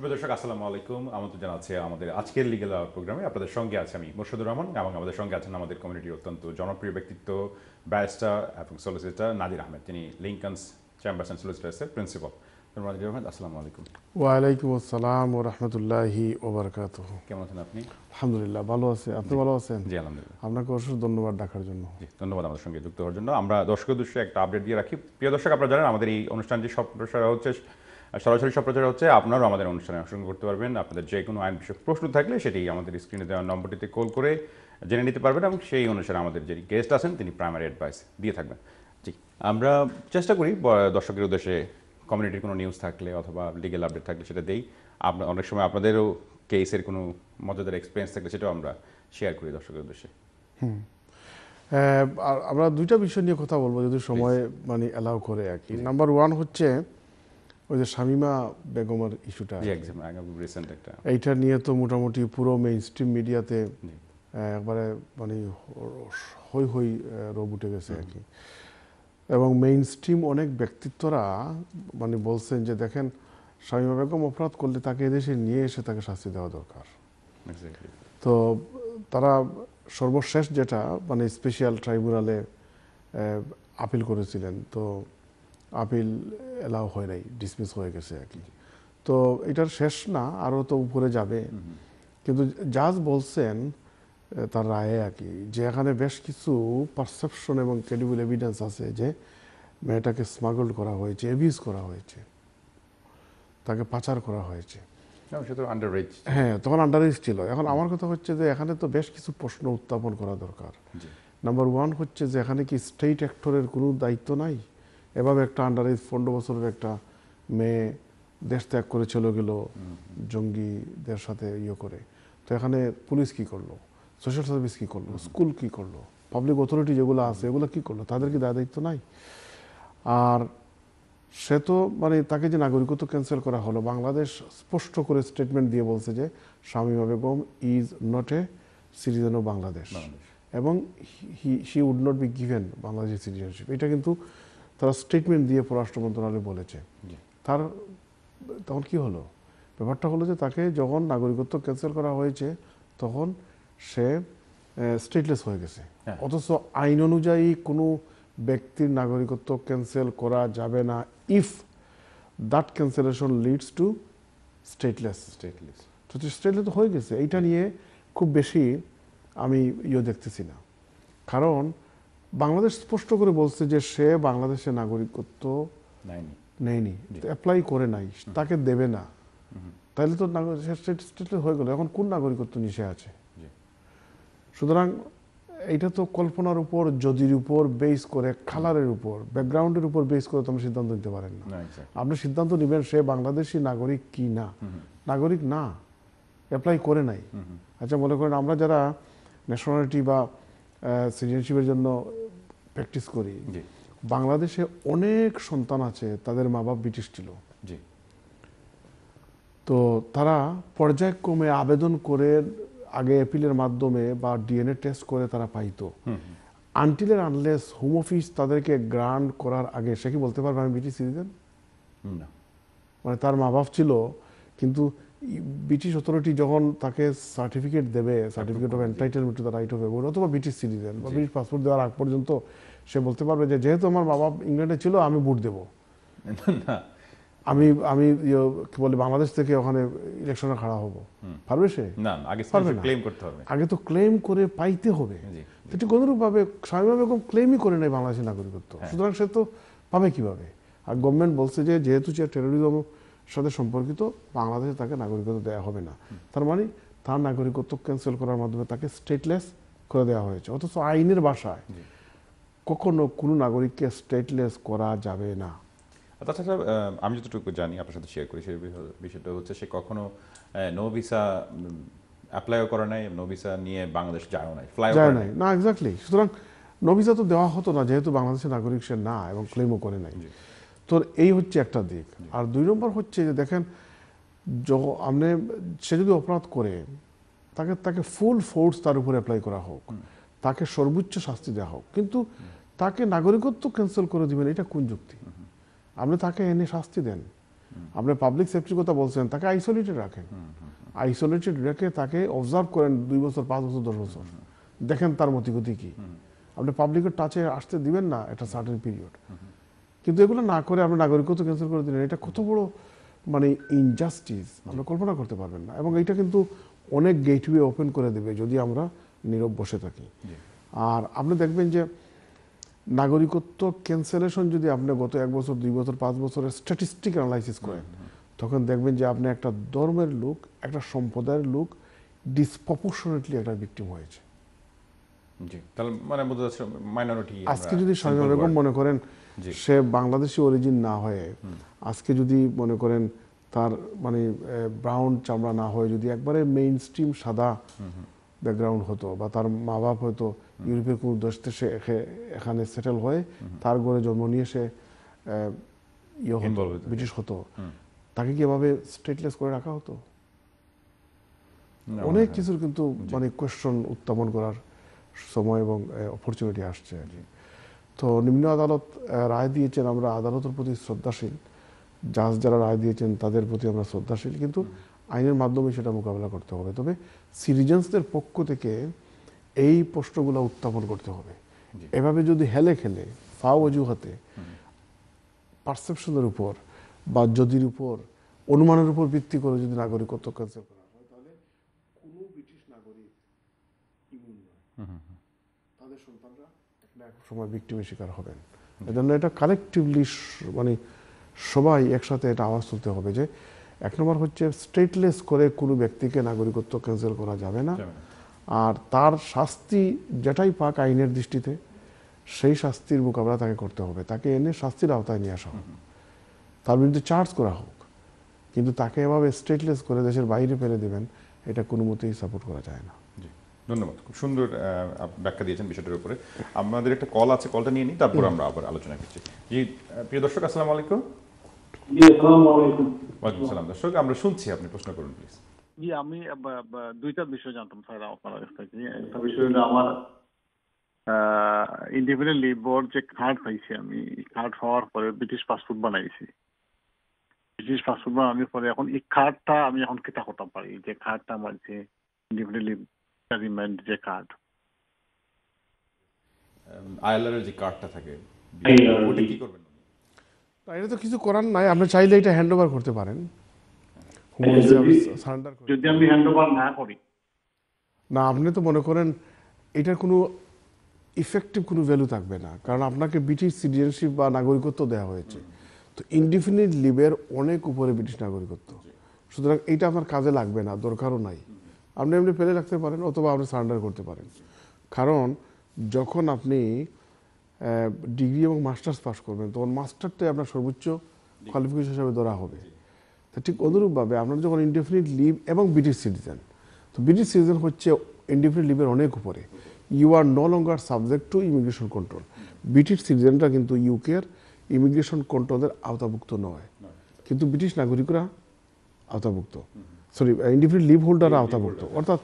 শুভ দর্শক আসসালামু আলাইকুম। আমন্ত্রণ জানাচ্ছি আমাদের আজকের লিগ্যাল আওয়ার প্রোগ্রামে। আপনাদের সঙ্গে আছে আমি মোর্শেদুর রহমান এবং আমাদের সঙ্গে আছেন আমাদের কমিউনিটির অত্যন্ত জনপ্রিয় ব্যক্তিত্ব ব্যারিস্টার এবং সলিসিটার নাদির আহমেদ, তিনি লিংকনস চেম্বার্স অ্যান্ড সলিসিটার্সের প্রিন্সিপাল। নাদির আহমেদ, আসসালামু আলাইকুম। ওয়ালাইকুম আসসালাম ওয়া রাহমাতুল্লাহি ওয়া বারাকাতুহু। কেমন আছেন আপনি? আলহামদুলিল্লাহ, ভালো আছি। আপনি ভালো আছেন? জি আলহামদুলিল্লাহ। আপনাকে অসংখ্য ধন্যবাদ ডাকার জন্য। জি ধন্যবাদ আমাদের সঙ্গে যুক্ত হওয়ার জন্য। আমরা দর্শকদের উদ্দেশ্যে একটা আপডেট দিয়ে রাখি। প্রিয় দর্শক, আপনারা জানেন আমাদের এই অনুষ্ঠানটি সম্প্রচার হচ্ছে, সরাসরি সম্প্রচার হচ্ছে, আপনারাও আমাদের অনুষ্ঠানে অংশগ্রহণ করতে পারবেন। আপনাদের যে কোনো আইন বিষয়ক প্রশ্ন থাকলে সেটি আমাদের স্ক্রিনে দেওয়া নম্বরটিতে কল করে জেনে নিতে পারবেন এবং সেই অনুসারে আমাদের যে গেস্ট আছেন তিনি প্রাইমারি অ্যাডভাইস দিয়ে থাকবেন। ঠিক আমরা চেষ্টা করি দর্শকের উদ্দেশ্যে কমিউনিটির কোনো নিউজ থাকলে অথবা লিগেল আপডেট থাকলে সেটা দেই। আপনার অনেক সময় আপনাদেরও কেসের কোনো মজাদার এক্সপিরিয়েন্স থাকলে সেটাও আমরা শেয়ার করি দর্শকের উদ্দেশ্যে। আমরা দুইটা বিষয় নিয়ে কথা বলবো যদি সময় মানে অ্যালাউ করে আর কি। নাম্বার ওয়ান হচ্ছে ওই যে শামিমা বেগমের ইস্যুটা, এইটা নিয়ে তো মোটামুটি পুরো মেইনস্ট্রিম মিডিয়াতে একবারে মানে হই হই রব উঠে গেছে আর কি। এবং মেইনস্ট্রিম অনেক ব্যক্তিত্বরা মানে বলছেন যে দেখেন শামিমা বেগম অপরাধ করলে তাকে এদেশে নিয়ে এসে তাকে শাস্তি দেওয়া দরকার। তো তারা সর্বশেষ যেটা মানে স্পেশাল ট্রাইব্যুনালে আপিল করেছিলেন, তো আপিল এলাও হয় নাই, ডিসমিস হয়ে গেছে আর কি। তো এটার শেষ না, আরও তো উপরে যাবে। কিন্তু জাজ বলছেন তার রায়ে আর কি যে এখানে বেশ কিছু পারসেপশন এবং ক্রেডিবল এভিডেন্স আছে যে মেয়েটাকে স্মাগল করা হয়েছে, এভিউজ করা হয়েছে, তাকে পাচার করা হয়েছে। হ্যাঁ, তখন আন্ডার এজ ছিল। এখন আমার কথা হচ্ছে যে এখানে তো বেশ কিছু প্রশ্ন উত্থাপন করা দরকার। নাম্বার ওয়ান হচ্ছে যে এখানে কি স্টেট অ্যাক্টরের কোনো দায়িত্ব নাই? এভাবে একটা আন্ডার এজ 15 বছরের একটা মেয়ে দেশ ত্যাগ করে চলে গেল জঙ্গিদের সাথে ইয়ে করে। তো এখানে পুলিশ কি করলো, সোশ্যাল সার্ভিস কি করলো, স্কুল কি করলো, পাবলিক অথরিটি যেগুলো আছে এগুলো কি করলো? তাদের কি দায় দায়িত্ব নাই? আর সে তো মানে তাকে যে নাগরিকত্ব ক্যান্সেল করা হলো, বাংলাদেশ স্পষ্ট করে স্টেটমেন্ট দিয়ে বলছে যে Shamima Begum is not a citizen of Bangladesh এবং she would not be given Bangladeshi citizenship. এটা কিন্তু তারা স্টেটমেন্ট দিয়ে পররাষ্ট্র মন্ত্রণালয় বলেছে। তার তখন কি হলো? ব্যাপারটা হলো যে তাকে যখন নাগরিকত্ব ক্যান্সেল করা হয়েছে তখন সে স্টেটলেস হয়ে গেছে, অথচ আইন অনুযায়ী কোনো ব্যক্তির নাগরিকত্ব ক্যান্সেল করা যাবে না if that cancellation leads to stateless. তো স্টেটলেস হয়ে গেছে। এইটা নিয়ে খুব বেশি আমি দেখতেছি না, কারণ বাংলাদেশ স্পষ্ট করে বলছে যে সে বাংলাদেশের নাগরিকত্ব নেয়নি, অ্যাপ্লাই করে নাই, তাকে দেবে না। তাহলে তো স্টেটলেস হয়ে গেল। এখন কোন নাগরিকত্ব নিষেধ আছে? সুতরাং এটা তো কল্পনার উপর, যদির উপর বেস করে, কালারের উপর, ব্যাকগ্রাউন্ডের উপর বেস করে তো আপনি সিদ্ধান্ত নিতে পারেন না। আপনি সিদ্ধান্ত নেবেন সে বাংলাদেশি নাগরিক কি না। নাগরিক না, অ্যাপ্লাই করে নাই। আচ্ছা মনে করেন আমরা যারা ন্যাশনালিটি বা সিটিজেনশিপের জন্য প্র্যাকটিস করি, বাংলাদেশে অনেক সন্তান আছে তাদের মা বাপ ব্রিটিশ ছিল। তো তারা পর্যায়ক্রমে আবেদন করে, আগে অ্যাপিলের মাধ্যমে বা ডিএনএ টেস্ট করে তারা পাইতো। Until and unless home office তাদেরকে গ্রান্ট করার আগে সে কি বলতে পারবে আমি ব্রিটিশ সিটিজেন? মানে তার মা বাপ ছিল, কিন্তু ব্রিটিশ অথরিটি যখন তাকে সার্টিফিকেট দেবে, certificate of entitlement to the right of অ্যাবরন অথবা ব্রিটিশ সিটিজেন বা ব্রিটিশ পাসপোর্ট দেওয়ার আগ পর্যন্ত সে বলতে পারবে যে যেহেতু আমার মা বাপ ইংল্যান্ডে ছিল আমি ভোট দেবো, আমি আমি কি বলে বাংলাদেশ থেকে ওখানে ইলেকশনে খাড়া হবো, পারবে সে? আগে তো ক্লেম করে পাইতে হবে। সেটি কোনোরূপভাবে শামিমা বেগম ক্লেমই করে নাই বাংলাদেশি নাগরিকত্ব, সুতরাং সে তো পাবে কিভাবে? আর গভর্নমেন্ট বলছে যে যেহেতু সে টেরোরিজম সাথে সম্পর্কিত বাংলাদেশে তাকে নাগরিকত্ব দেওয়া হবে না। তার মানে তার নাগরিকত্ব ক্যান্সেল করার মাধ্যমে তাকে স্টেটলেস করে দেওয়া হয়েছে, অথচ আইনের ভাষায় কখনো কোনো নাগরিককে স্টেটলেস করা যাবে না। তাছাড়া আমি যতটুকু জানি, আপনার সাথে শেয়ার করি, সেই বিষয়টা হচ্ছে সে কখনো নো ভিসা অ্যাপ্লাইও করে নাই, নো ভিসা নিয়ে বাংলাদেশ যায়ও নাই, ফ্লাইও করে নাই। না এক্স্যাক্টলি, সুতরাং নো ভিসা তো দেওয়া হতো না যেহেতু বাংলাদেশের নাগরিক সে না এবং ক্লেমও করে নাই। তো এই হচ্ছে একটা দিক। আর দুই নম্বর হচ্ছে যে দেখেন আপনি সে যদি অপরাধ করে তাকে তাকে ফুল ফোর্স তার উপরে অ্যাপ্লাই করা হোক, তাকে সর্বোচ্চ শাস্তি দেওয়া হোক, কিন্তু তাকে নাগরিকত্ব ক্যান্সেল করে দেবেন এটা কোন যুক্তি? আপনি তাকে এনে শাস্তি দেন, আপনি পাবলিক সেফটির কথা বলছেন, তাকে আইসোলেটেড রাখেন, আইসোলেটেড রেখে তাকে অবজার্ভ করেন 2 বছর 5 বছর 10 বছর, দেখেন তার মতিগতি কি। আপনি পাবলিকের টাচে আসতে দিবেন না একটা সার্টেন পিরিয়ড। কিন্তু এগুলো না করে আপনি নাগরিকত্ব ক্যান্সেল করে দিলেন, এটা কত বড় মানে ইনজাস্টিস আমরা কল্পনা করতে পারবেন না, এবং এটা কিন্তু অনেক গেটওয়ে ওপেন করে দেবে যদি আমরা নীরব বসে থাকি। আর আপনি দেখবেন যে নাগরিকত্ব ক্যান্সেলেশন যদি আপনি গত 1 বছর 2 বছর 5 বছরের স্ট্যাটিস্টিক অ্যানালাইসিস করেন, তখন দেখবেন যে আপনি একটা ধর্মের লোক, একটা সম্প্রদায়ের লোক ডিসপ্রপোর্শনেটলি একটা ভিকটিম হয়েছে। আজকে যদি শাহজাহান বেগম মনে করেন সে বাংলাদেশি অরিজিন না হয়ে, আজকে যদি মনে করেন তার মানে ব্রাউন চামড়া না হয়ে যদি একবারে মেইন স্ট্রিম সাদা ব্যাকগ্রাউন্ড হতো, বা তার মা বাপ হয়তো ইউরোপের কোনো দেশ থেকে এখানে সেটেল হয়ে তার ঘরে জন্ম নিয়ে সে ব্রিটিশ হতো, তাকে কি এভাবে স্টেটলেস করে রাখা হতো? অনেক কিছুর কিন্তু মানে কোয়েশ্চন উত্থাপন করার সময় এবং অপরচুনিটি আসছে। তো নিম্ন আদালত রায় দিয়েছেন, আমরা আদালতের প্রতি শ্রদ্ধাশীল, জাজ যারা রায় দিয়েছেন তাদের প্রতি আমরা শ্রদ্ধাশীল, কিন্তু আইনের মাধ্যমে সেটা মোকাবেলা করতে হবে। তবে সিটিজেন্সদের পক্ষ থেকে এই প্রশ্নগুলো উত্থাপন করতে হবে। এভাবে যদি হেলে খেলে ফাও অজুহাতে পারসেপশনের উপর বা যদির উপর অনুমানের উপর ভিত্তি করে যদি নাগরিকত্ব ক্যান্সেল করা হয়, তাহলে কোনো ব্রিটিশ নাগরিক ইমিউন নয়, তাদের সন্তানরা এক সময় ভিকটিমের শিকার হবেন। এজন্য এটা কালেকটিভলি মানে সবাই একসাথে এটা আওয়াজ তুলতে হবে যে 1 নম্বর হচ্ছে স্টেটলেস করে কোনো ব্যক্তিকে নাগরিকত্ব ক্যান্সেল করা যাবে না, আর তার শাস্তি যেটাই পাক আইনের দৃষ্টিতে সেই শাস্তির মোকাবেলা তাকে করতে হবে, তাকে এনে শাস্তির আওতায় নিয়ে আসা হোক, তার বিরুদ্ধে চার্জ করা হোক, কিন্তু তাকে এভাবে স্টেটলেস করে দেশের বাইরে ফেলে দেবেন এটা কোনো মতেই সাপোর্ট করা যায় না। ধন্যবাদ, খুব সুন্দর ব্যাখ্যা দিয়েছেন বিষয়টার উপরে। আমাদের একটা কল আছে, কলটা নিয়ে নিই, তারপর আমরা আবার আলোচনা করছি। জি প্রিয় দর্শক, আসসালামু আলাইকুম। ওয়ালাইকুম আসসালাম। দর্শক আমরা শুনছি, আপনি প্রশ্ন করুন প্লিজ। জি আমি 2টা বিষয় জানতাম স্যার আপনার কাছ থেকে। একটা বিষয় হলো আমার ইন্ডিপেন্ডেন্ট লিভ বোর্ড যে কার্ড পাইছি, আমি কার্ড হওয়ার পরে ব্রিটিশ পাসপোর্ট বানাইছি, ব্রিটিশ পাসপোর্ট বানানোর পরে এখন এই কার্ডটা আমি এখন কিতা করতে পারি? যে কার্ডটা আমার যে ইন্ডিপেন্ডেন্ট লিভ রিমাইন্ড যে কার্ড আইএলআর এর যে কার্ডটা থাকে, ওটা কি করবেন? এটা তো কিছু করার নাই, আপনি চাইলে এটা হ্যান্ড ওভার করতে পারেন। যদি আমি হ্যান্ড ওভার না করি, না আপনি তো মনে করেন এটার কোনো ইফেক্টিভ কোনো ভ্যালু থাকবে না, কারণ আপনাকে ব্রিটিশ সিটিজেনশিপ বা নাগরিকত্ব দেওয়া হয়েছে। তো ইনডিফিনিট লিভের অনেক উপরে ব্রিটিশ নাগরিকত্ব, সুতরাং এটা আপনার কাজে লাগবে না, দরকারও নাই। আপনি এমনি ফেলে রাখতে পারেন অথবা আপনি সারেন্ডার করতে পারেন, কারণ যখন আপনি ডিগ্রি এবং মাস্টার্স পাস করবেন তখন মাস্টারটাই আপনার সর্বোচ্চ কোয়ালিফিকেশন হিসাবে ধরা হবে। তো ঠিক অনুরূপভাবে আপনার যখন ইনডিফিনিট লিভ এবং ব্রিটিশ সিটিজেন, তো ব্রিটিশ সিটিজেন হচ্ছে ইনডিফিনিট লিভের অনেক উপরে, you are no longer subject to immigration control. British সিটিজেনরা কিন্তু ইউকের ইমিগ্রেশন কন্ট্রোলের আওতাভুক্ত নয়, কিন্তু ব্রিটিশ নাগরিকরা আওতাভুক্ত, সরি ইনডিফিনিট লিভ হোল্ডাররা আওতাভুক্ত। অর্থাৎ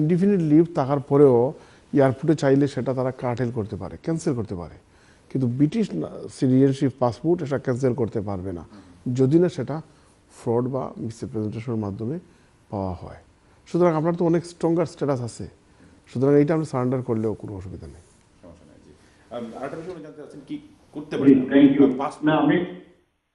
ইনডিফিনিট লিভ থাকার পরেও এয়ারপোর্টে চাইলে সেটা তারা কার্টেল করতে পারে, ক্যান্সেল করতে পারে, কিন্তু ব্রিটিশ সিটিজেনশিপ পাসপোর্ট এটা ক্যান্সেল করতে পারবে না, যদি না সেটা ফ্রড বা মিসরিপ্রেজেন্টেশনের মাধ্যমে পাওয়া হয়। সুতরাং আপনার তো অনেক স্ট্রঙ্গার স্ট্যাটাস আছে, সুতরাং এইটা আপনি সারেন্ডার করলেও কোনো অসুবিধা নেই।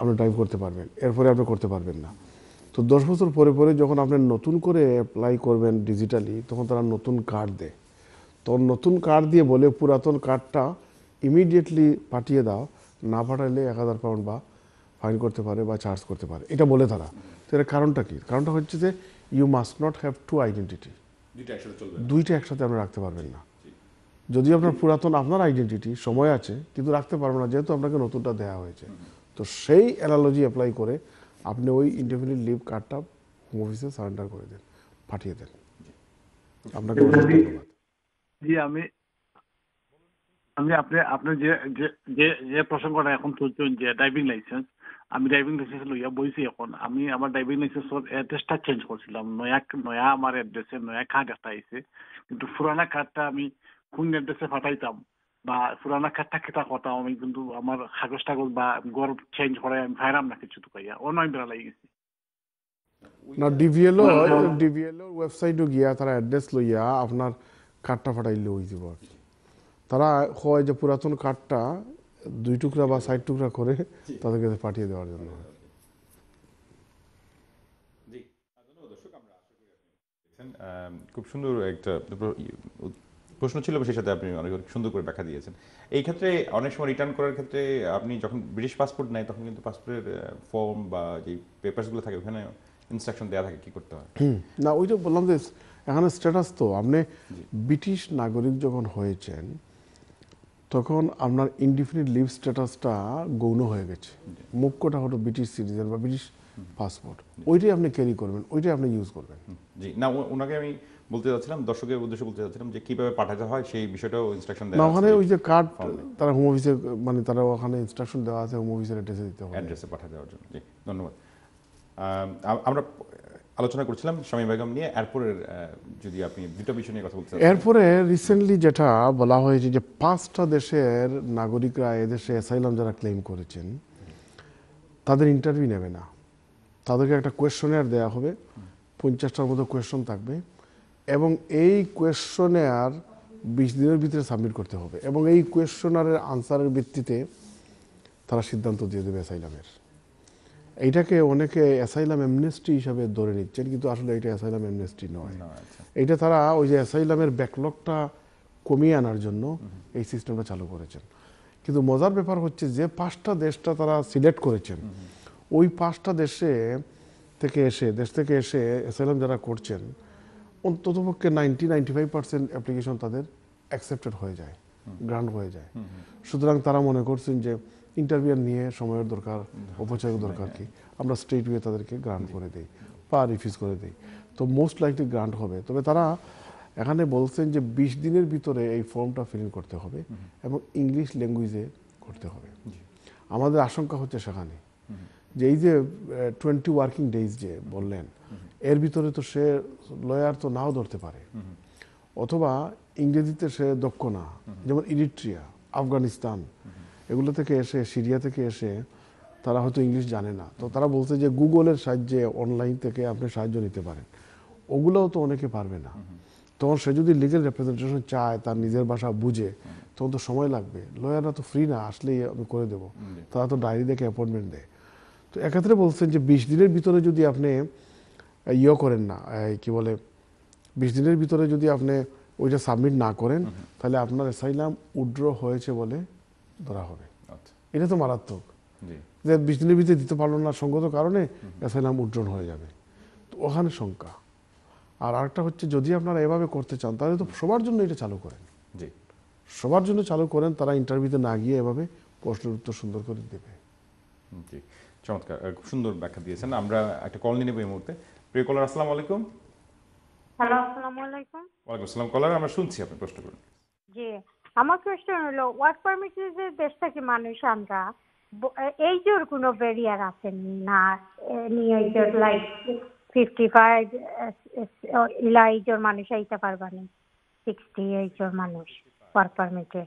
আপনি ড্রাইভ করতে পারবেন, এরপরে আপনি করতে পারবেন না। তো 10 বছর পরে পরে যখন আপনি নতুন করে অ্যাপ্লাই করবেন ডিজিটালি, তখন তারা নতুন কার্ড দেয়। তো নতুন কার্ড দিয়ে বলে পুরাতন কার্ডটা ইমিডিয়েটলি পাঠিয়ে দাও, না পাঠালে 1000 পাউন্ড বা ফাইন করতে পারে বা চার্জ করতে পারে, এটা বলে তারা। তো এর কারণটা কি? কারণটা হচ্ছে যে you must not have two identity, দুইটা একসাথে আপনি রাখতে পারবেন না। যদি আপনার পুরাতন আপনার আইডেন্টিটি সময় আছে কিন্তু রাখতে পারবেন না, যেহেতু আপনাকে নতুনটা দেওয়া হয়েছে। তো সেই অ্যানালজি অ্যাপ্লাই করে আপনি ওই ইন্ডিভিজুয়ালি লিভ কার্ডটা অফিসে সারেন্ডার করে দেন, পাঠিয়ে দেন। আপনাকে ধন্যবাদ। জি আমি আমি আপনি আপনি যে যে যে প্রসঙ্গটা এখন তুলছেন যে ড্রাইভিং লাইসেন্স, আমি ড্রাইভিং লাইসেন্স লইয়া বইছি এখন। আমি আমার ড্রাইভিং লাইসেন্সের অ্যাড্রেসটা চেঞ্জ করছিলাম, নয়া আমার অ্যাড্রেসে নয়া কার্ড একটা আইছে, কিন্তু পুরানা কার্ডটা আমি কোন অ্যাড্রেসে পাঠাইতাম বা পুরানা কার্ডটা কেটা করতাম আমি, কিন্তু আমার কাগজ টাগজ বা গড় চেঞ্জ করে আমি ফাইরাম না কিছু টুকাইয়া অন্য আমি বেড়া লাগে গেছি। না ডিভিএলওর ওয়েবসাইটও গিয়া তারা অ্যাড্রেস লইয়া আপনার কার্ডটা ফাটাইলে হয়ে যাব। তারা হয় যে পুরাতন কার্ডটা দুই টুকরা বা সাইড টুকরা করে তাদের কাছে পাঠিয়ে দেওয়ার জন্য। খুব সুন্দর একটা প্রশ্ন ছিল, সেই সাথে আপনি অনেক সুন্দর করে ব্যাখ্যা দিয়েছেন। এই ক্ষেত্রে অনেক সময় রিটার্ন করার ক্ষেত্রে আপনি যখন ব্রিটিশ পাসপোর্ট নেয় তখন কিন্তু পাসপোর্টের ফর্ম বা যে পেপারসগুলো থাকে ওখানে ইনস্ট্রাকশন দেওয়া থাকে কী করতে হয়। না ওই তো বললাম যে এখানে স্ট্যাটাস তো আপনি ব্রিটিশ নাগরিক যখন হয়েছেন তখন আপনার ইনডিফিনিট লিভ স্ট্যাটাসটা গৌণ হয়ে গেছে। মুখ্যটা হলো ব্রিটিশ সিটিজেন বা ব্রিটিশ পাসপোর্ট, ওইটাই আপনি ক্যারি করবেন, ওইটাই আপনি ইউজ করবেন। জি না ওনাকে আমি বলতে চাচ্ছিলাম, দর্শকের উদ্দেশ্যে বলতে চাচ্ছিলাম যে কীভাবে পাঠাতে হয় সেই বিষয়টাও ইনস্ট্রাকশন দেওয়া আছে। ওখানে ওই যে কার্ড তারা হোম অফিসে মানে তারা ওখানে ইনস্ট্রাকশন দেওয়া আছে হোম অফিসের অ্যাড্রেসে দিতে হবে, অ্যাড্রেসে পাঠিয়ে দেওয়ার জন্য। জি ধন্যবাদ। আমরা আলোচনা করছিলাম শামীম বেগম নিয়ে, এরপরের যদি আপনি দুটো বিষয় নিয়ে কথা বলতে চান। এরপরে রিসেন্টলি যেটা বলা হয়েছে যে 5টা দেশের নাগরিকরা এদেশে অ্যাসাইলাম যারা ক্লেম করেছেন তাদের ইন্টারভিউ নেবে না, তাদেরকে একটা কোয়েশ্চনেয়ার দেওয়া হবে, 50টার মতো কোয়েশ্চন থাকবে এবং এই কোয়েশ্চনেয়ার 20 দিনের ভিতরে সাবমিট করতে হবে এবং এই কোয়েশ্চনারের আনসারের ভিত্তিতে তারা সিদ্ধান্ত দিয়ে দেবে অ্যাসাইলামের। এইটাকে অনেকে অ্যাসাইলাম অ্যামনেস্টি হিসাবে ধরে নিচ্ছেন, কিন্তু আসলে এটা অ্যাসাইলাম অ্যামনেস্টি নয়। এটা তারা ওই যে অ্যাসাইলামের ব্যাকলগটা কমিয়ে আনার জন্য এই সিস্টেমটা চালু করেছেন। কিন্তু মজার ব্যাপার হচ্ছে যে 5টা দেশটা তারা সিলেক্ট করেছেন, ওই 5টা দেশ থেকে এসে অ্যাসাইলাম যারা করছেন অন্ততপক্ষে 90-95% অ্যাপ্লিকেশন তাদের অ্যাকসেপ্টেড হয়ে যায়, গ্রান্ট হয়ে যায়। সুতরাং তারা মনে করছেন যে ইন্টারভিউ নিয়ে সময়ের দরকার, অপচয়ের দরকার কি, আমরা স্ট্রেট ওয়ে তাদেরকে গ্রান্ট করে দেই বা রিফিউজ করে দেই, তো মোস্ট লাইকলি গ্রান্ট হবে। তবে তারা এখানে বলছেন যে 20 দিনের ভিতরে এই ফর্মটা ফিল করতে হবে এবং ইংলিশ ল্যাঙ্গুয়েজে করতে হবে। আমাদের আশঙ্কা হচ্ছে সেখানে যে এই যে 20 ওয়ার্কিং ডেজ যে বললেন, এর ভিতরে তো সে লয়ার তো নাও ধরতে পারে, অথবা ইংরেজিতে সে দক্ষ না, যেমন ইরিট্রিয়া, আফগানিস্তান এগুলো থেকে এসে, সিরিয়া থেকে এসে তারা হয়তো ইংলিশ জানে না, তো তারা বলছে যে গুগলের সাহায্যে অনলাইন থেকে আপনি সাহায্য নিতে পারেন, ওগুলোও তো অনেকে পারবে না। তখন সে যদি লিগেল রিপ্রেজেন্টেশন চায় তার নিজের ভাষা বুঝে, তখন তো সময় লাগবে, লয়াররা তো ফ্রি না, আসলেই আমি করে দেবো, তারা তো ডায়েরি দেখে অ্যাপয়েন্টমেন্ট দেয়। তো এক্ষেত্রে বলছেন যে 20 দিনের ভিতরে যদি আপনি ইয়ে করেন না, কি বলে 20 দিনের ভিতরে যদি আপনি ওইটা সাবমিট না করেন তাহলে আপনার অ্যাসাইলাম উইথড্র হয়েছে বলে ধরা হবে। এটা তো মারাত্মক যে 20 দিনের ভিতরে দিতে পারল না সঙ্গত কারণে অ্যাসাইলাম উইথড্র হয়ে যাবে, তো ওখানে শঙ্কা। আর আরেকটা হচ্ছে যদি আপনারা এভাবে করতে চান তাহলে তো সবার জন্য এটা চালু করেন, সবার জন্য চালু করেন, তারা ইন্টারভিউতে না গিয়ে এভাবে প্রশ্নের উত্তর সুন্দর করে দেবে। চমৎকার, খুব সুন্দর ব্যাখ্যা দিয়েছেন। আমরা একটা কল নিয়ে নেব এই মুহূর্তে। প্রিয় কলার, আসসালামু আলাইকুম। হ্যালো, আসসালামু আলাইকুম। ওয়ালাইকুম আসসালাম। কলার, আমরা শুনছি, আপনি প্রশ্ন করুন। জি আমার কোয়েশ্চন হলো ওয়ার্ক পারমিটের যে দেশ থেকে মানুষ আমরা এই জোর কোনো ব্যারিয়ার আছে না নিয়ে লাইক 55 এই জোর মানুষ আইতে পারবা না, 60 এই জোর মানুষ ওয়ার্ক পারমিটে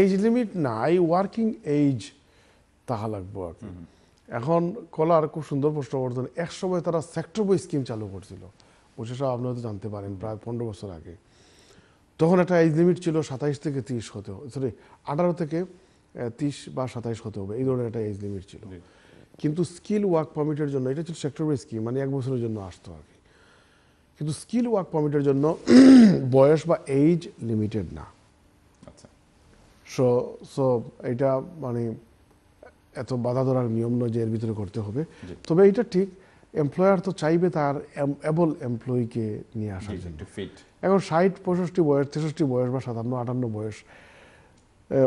এজ লিমিট নাই, ওয়ার্কিং এজ তাহা লাগবো। এখন কলার খুব সুন্দর প্রশ্ন করতেন। একসময় তারা সেক্টর বই স্কিম চালু করছিল, ওইসব আপনি হয়তো জানতে পারেন, প্রায় 15 বছর আগে। তখন একটা এজ লিমিট ছিল 27 থেকে 30 হতে, সরি 18 থেকে 30 বা 27 হতে হবে, এই ধরনের একটা এজ লিমিট ছিল। কিন্তু স্কিল ওয়ার্ক পারমিটের জন্য, এটা ছিল সেক্টর বই স্কিম, মানে 1 বছরের জন্য আসতো আর কি, কিন্তু স্কিল ওয়ার্ক পারমিটের জন্য বয়স বা এজ লিমিটেড না। আচ্ছা, সো এটা মানে এত বাধা ধরার নিয়ম নয় যে এর ভিতরে করতে হবে। তবে এটা ঠিক এমপ্লয়ার তো চাইবে তার এবল এমপ্লয়িকে নিয়ে আসার জন্য। এখন 60-65 বয়স, 63 বয়স বা 57-58 বয়স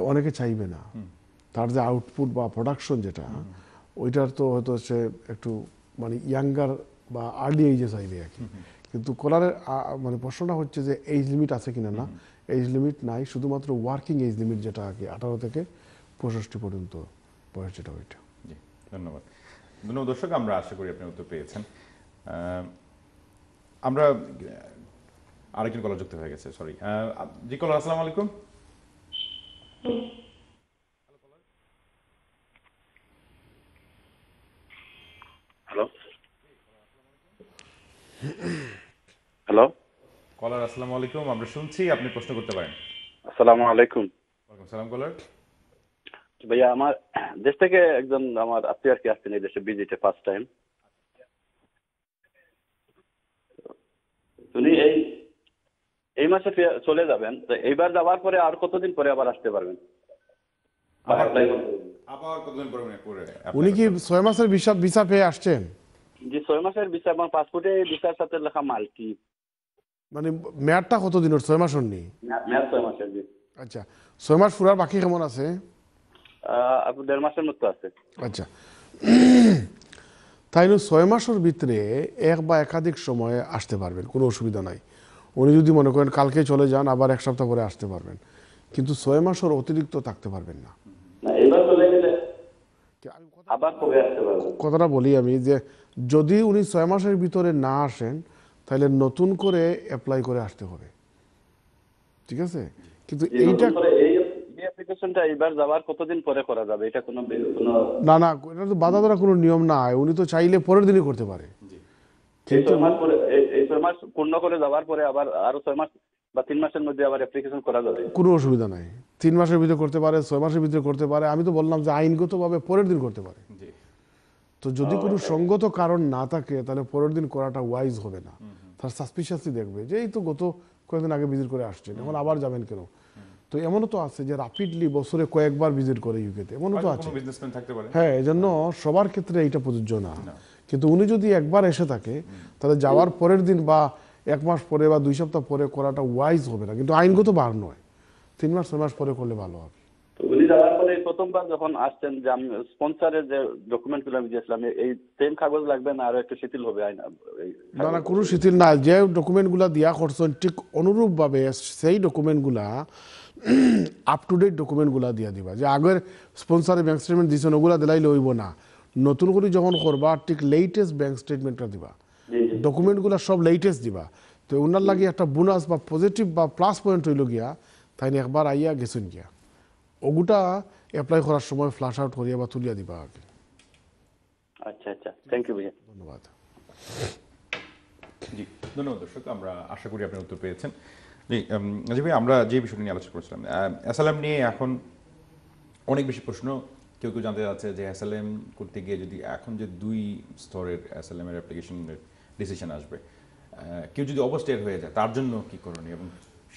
অনেকে চাইবে না, তার যে আউটপুট বা প্রোডাকশন যেটা ওইটার তো হয়তো সে একটু মানে ইয়াঙ্গার বা আর্লি এজে চাইবে আর কি। কিন্তু কোলারের মানে প্রশ্নটা হচ্ছে যে এজ লিমিট আছে কিনা। না, এজ লিমিট নাই, শুধুমাত্র ওয়ার্কিং এজ লিমিট যেটা আর কি 18 থেকে 65 পর্যন্ত বয়স যেটা ওইটা। জি, ধন্যবাদ। ধন্যবাদ দর্শক, আমরা আশা করি আপনি উত্তর পেয়েছেন। আমরা আরেকজন কলার যুক্ত হয়ে গেছে, সরি। জি কলার, আসসালামু আলাইকুম। হ্যালো হ্যালো কলার, আসসালামু আলাইকুম। আমরা শুনছি, আপনি প্রশ্ন করতে পারেন। আসসালামু আলাইকুম। ওয়ালাইকুম সালাম কলার ভাইয়া, আমার দেশ থেকে একজন আমার আত্মীয় কি আসছেন এই দেশে ভিজিটে ফার্স্ট টাইম। উনি এই মাসে চলে যাবেন, তো এইবার যাওয়ার পরে আর কতদিন পরে আবার আসতে পারবেন? আবার কতদিন পরে উনি কি 6 মাসের ভিসা পেয়ে আসছেন? জি 6 মাসের ভিসা, আমার পাসপোর্টে ভিসার সাথে লেখা মালটি, মানে মেয়াদটা কতদিনের? 6 মাস হয়নি, মেয়াদ 6 মাসের। জি আচ্ছা, 6 মাস পুরো বাকি কেমন আছে? আপনি 1.5 মাসের মতো আছে। আচ্ছা, তাইলে 6 মাসের ভিতরে এক বা একাধিক সময়ে আসতে পারবেন, কোনো অসুবিধা নাই। উনি যদি মনে করেন কালকে চলে যান, আবার এক সপ্তাহ পরে আসতে পারবেন, কিন্তু 6 মাসের অতিরিক্ত থাকতে পারবেন না। কথাটা বলি আমি, যে যদি উনি 6 মাসের ভিতরে না আসেন তাহলে নতুন করে অ্যাপ্লাই করে আসতে হবে, ঠিক আছে? কিন্তু এইটা না না, এটা তো বাধা ধরা কোনো নিয়ম নাই। উনি তো চাইলে পরের দিনই করতে পারে। কোনো অসুবিধা নাই, 3 মাসের ভিতরে করতে পারে, 6 মাসের ভিতরে করতে পারে। আমি তো বললাম যে আইনগতভাবে পরের দিন করতে পারে। তো যদি কোনো সঙ্গত কারণ না থাকে তাহলে পরের দিন করাটা ওয়াইজ হবে না। তার সাসপিশিয়াসলি দেখবে যে এই তো গত কয়েকদিন আগে ভিজিট করে আসছেন, এখন আবার যাবেন কেন? তো এমনও তো আছে যে র্যাপিডলি বছরে কয়েকবার ভিজিট করে ইউকেতে, এমনও তো আছে। হ্যাঁ, এজন্য সবার ক্ষেত্রে এটা প্রযোজ্য না। কিন্তু উনি যদি একবার এসে থাকে তাহলে যাওয়ার পরের দিন বা 1 মাস পরে বা 2 সপ্তাহ পরে করাটা ওয়াইজ হবে না, কিন্তু আইনগত বার নয়। 3 মাস 6 মাস পরে করলে ভালো হবে। তো উনি যাওয়ার পরে প্রথমবার যখন আসছেন, যে আমি স্পন্সরের যে ডকুমেন্টগুলো আমি দিয়েছিলাম, এই সেম কাগজ লাগবে না আর একটু শিথিল হবে? না না, কোনো শিথিল না। যে ডকুমেন্টগুলো দিয়া করছেন ঠিক অনুরূপভাবে সেই ডকুমেন্টগুলা আপ টু ডেট ডকুমেন্টগুলো দিয়ে দিবা। যে আগের স্পন্সারে ব্যাংক স্টেটমেন্ট দিয়েছেন ওগুলো দিলাইলে হইব না, নতুন করে যখন করবা ঠিক লেটেস্ট ব্যাংক স্টেটমেন্টটা দিবা। ডকুমেন্টগুলো সব লেটেস্ট দিবা। তো ওনার লাগে একটা বোনাস বা পজিটিভ বা প্লাস পয়েন্ট হইল গিয়া, তাই না একবার আইয়া গেছেন গিয়া ওগুটা অ্যাপ্লাই করার সময় ফ্লাশ আউট করিয়া বা তুলিয়া দিবা আগে। আচ্ছা আচ্ছা, থ্যাংক ইউ ভাইয়া, ধন্যবাদ। জি ধন্যবাদ দর্শক, আমরা আশা করি আপনি উত্তর পেয়েছেন। জি ভাই, আমরা যে বিষয়টি নিয়ে আলোচনা করছিলাম অ্যাসাইলাম নিয়ে, এখন অনেক বেশি প্রশ্ন। কেউ কেউ জানতে চাচ্ছে যে অ্যাসাইলাম করতে গিয়ে যদি এখন যে 2 স্তরের অ্যাসাইলামের অ্যাপ্লিকেশনের ডিসিশন আসবে, কেউ যদি অবস্টেড হয়ে যায় তার জন্য কী করণীয় এবং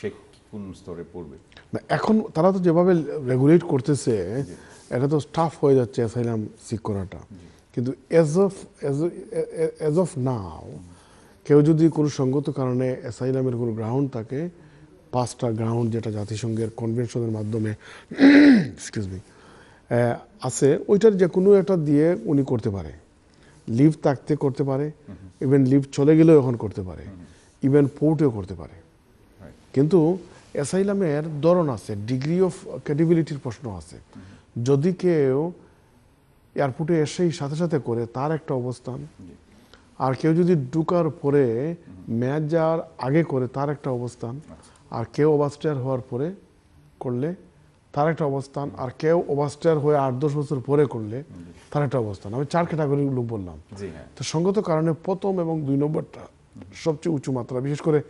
সে কোন স্তরে পড়বে? না, এখন তারা তো যেভাবে রেগুলেট করতেছে এটা তো টাফ হয়ে যাচ্ছে অ্যাসাইলাম সিক করাটা। কিন্তু অ্যাজ অফ নাও কেউ যদি কোনো সঙ্গত কারণে অ্যাসাইলামের কোনো গ্রাউন্ড থাকে, 5টা গ্রাউন্ড যেটা জাতিসংঘের কনভেনশনের মাধ্যমে আছে, ওইটার যে কোনো একটা দিয়ে উনি করতে পারে। লিভ থাকতে করতে পারে, ইভেন লিভ চলে গেলেও এখন করতে পারে, ইভেন পোর্টেও করতে পারে। কিন্তু অ্যাসাইলামের ধরন আছে, ডিগ্রি অফ ক্রেডিবিলিটির প্রশ্ন আছে। যদি কেউ এয়ারপোর্টে এসেই সাথে সাথে করে তার একটা অবস্থান, আর কেউ যদি ঢুকার পরে ম্যাচ যাওয়ার আগে করে তার একটা অবস্থান, আর কেউ ওভারস্টেয়ার হওয়ার পরে করলে তার একটা অবস্থান, আর কেউ ওভারস্টেয়ার হয়ে 8-10 বছর পরে করলে তার একটা অবস্থান। আমি 4 ক্যাটাগরির লোক বললাম। তো সঙ্গত কারণে প্রথম এবং 2 নম্বরটা সবচেয়ে উঁচু মাত্রা, বিশেষ করে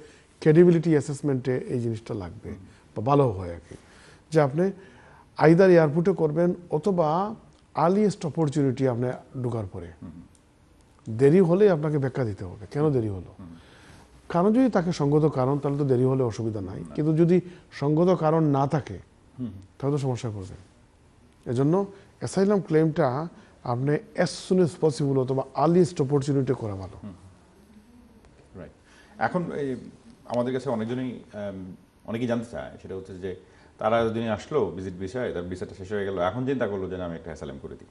ক্রেডিবিলিটি অ্যাসেসমেন্টে এই জিনিসটা লাগবে বা ভালো হয় আর কি। যে আপনি আইদার এয়ারপোর্টে করবেন অথবা আর্লিয়েস্ট অপরচুনিটি আপনি ঢুকার পরে। দেরি হলে আপনাকে ব্যাখ্যা দিতে হবে কেন দেরি হলো। কারণ যদি তাকে সঙ্গত কারণ তাহলে তো দেরি হলে অসুবিধা নাই, কিন্তু যদি সঙ্গত কারণ না থাকে তাহলে তো সমস্যা করবে। এজন্য অ্যাসাইলাম ক্লেমটা আপনি অ্যাজ সুন অ্যাজ পসিবল অথবা আর্লিয়েস্ট অপরচুনিটি করা ভালো। রাইট, এখন আমাদের কাছে অনেকেই জানতে চায়, সেটা হচ্ছে যে তারা যদি আসলো ভিজিট ভিসায়, তার ভিসাটা শেষ হয়ে গেল, এখন চিন্তা করলো যে আমি একটা অ্যাসাইলাম করে দিই,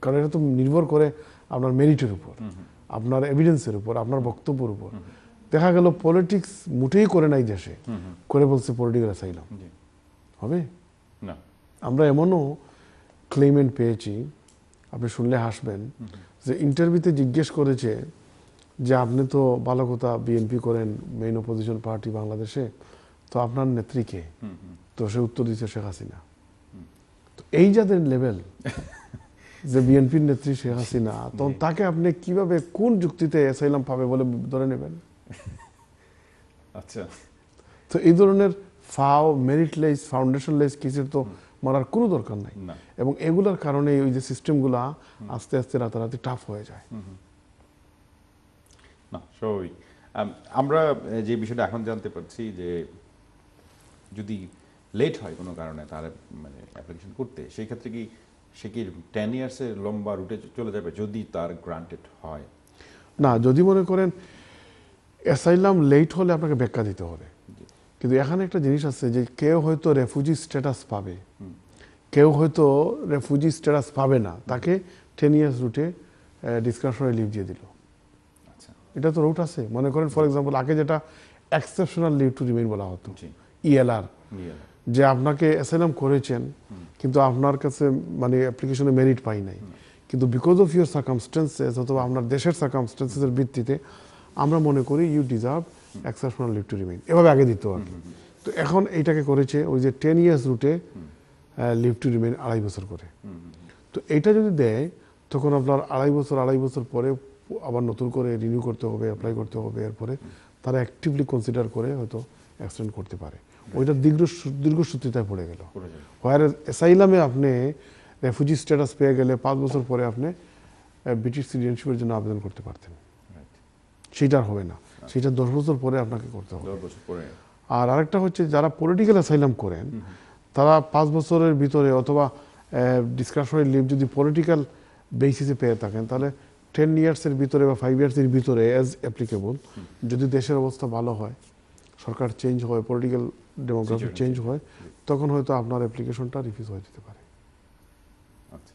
কারণ এটা তো নির্ভর করে আপনার মেরিটের উপর আপনার এভিডেন্সের উপর আপনার বক্তব্যের উপর দেখা গেল পলিটিক্স মোটেই করে নাই দেশে করে বলছে পলিটিক্যাল অ্যাসাইলাম হবে না আমরা এমনও ক্লেইমেন্ট পেয়েছি আপনি শুনলে হাসবেন যে ইন্টারভিউতে জিজ্ঞেস করেছে যে আপনি তো ভালো কথা বিএনপি করেন মেইন অপোজিশন পার্টি বাংলাদেশে তো আপনার নেত্রীকে তো সে উত্তর দিচ্ছে শেখ হাসিনা তো এই যাদের লেভেল যে বিএনপির নেত্রী শেখ হাসিনা তখন তাকে আপনি কিভাবে কোন যুক্তিতে অ্যাসাইলাম পাবে বলে ধরে নেবেন আচ্ছা তো এই ধরনের ফাও মেরিটলেস ফাউন্ডেশনলেস কেসের তো মারার কোনো দরকার নাই এবং এগুলোর কারণে ওই যে সিস্টেমগুলো আস্তে আস্তে রাতারাতি টাফ হয়ে যায় না স্বাভাবিক আমরা যে বিষয়টা এখন জানতে পারছি যে যদি লেট হয় কোনো কারণে তাহলে মানে অ্যাপ্লিকেশন করতে সেই ক্ষেত্রে কি সে কি 10 ইয়ার্সের লম্বা রুটে চলে যাবে যদি তার গ্রান্টেড হয় না যদি মনে করেন অ্যাসাইলাম লেট হলে আপনাকে ব্যাখ্যা দিতে হবে কিন্তু এখানে একটা জিনিস আছে যে কেউ হয়তো রেফিউজি স্ট্যাটাস পাবে কেউ হয়তো রেফিউজি স্ট্যাটাস পাবে না তাকে 10 ইয়ার্স রুটে ডিসক্রিশনারি লিভ দিয়ে দিল আচ্ছা এটা তো রুট আছে মনে করেন ফর এক্সাম্পল আগে যেটা এক্সেপশনাল লিভ টু রিমেইন বলা হতো ইএলআর যে আপনাকে অ্যাসাইলাম করেছেন কিন্তু আপনার কাছে মানে অ্যাপ্লিকেশনে মেরিট পাই নাই কিন্তু বিকজ অফ ইউর সার্কামস্টেন্সেস অথবা আপনার দেশের সার্কামস্টেন্সেসের ভিত্তিতে আমরা মনে করি you deserve exceptional leave to remain এভাবে আগে দিত আর কি তো এখন এইটাকে করেছে ওই যে 10 ইয়ার্স রুটে লিভ টু রিমেইন 2.5 বছর করে তো এইটা যদি দেয় তখন আপনার 2.5 বছর পরে আবার নতুন করে রিনিউ করতে হবে অ্যাপ্লাই করতে হবে এরপরে তারা অ্যাক্টিভলি কনসিডার করে হয়তো এক্সটেন্ড করতে পারে ওইটা দীর্ঘসূত্রিতায় পড়ে গেল হোয়ার অ্যাসাইলামে আপনি রেফিউজি স্ট্যাটাস পেয়ে গেলে 5 বছর পরে আপনি ব্রিটিশ সিটিজেনশিপের জন্য আবেদন করতে পারতেন সেটা হবে না সেটা 10 বছর পরে আপনাকে করতে হবে আর আরেকটা হচ্ছে যারা পলিটিক্যাল অ্যাসাইলাম করেন তারা 5 বছরের ভিতরে অথবা ডিসক্রিশনারি লিভ যদি পলিটিক্যাল বেসিসে পেয়ে থাকেন তাহলে 10 ইয়ার্সের ভিতরে বা 5 ইয়ার্সের ভিতরে অ্যাজ অ্যাপ্লিকেবল যদি দেশের অবস্থা ভালো হয় সরকার চেঞ্জ হয় পলিটিক্যাল ডেমোগ্রাফি চেঞ্জ হয় তখন হয়তো আপনার অ্যাপ্লিকেশনটা রিফিউজ হয়ে যেতে পারে আচ্ছা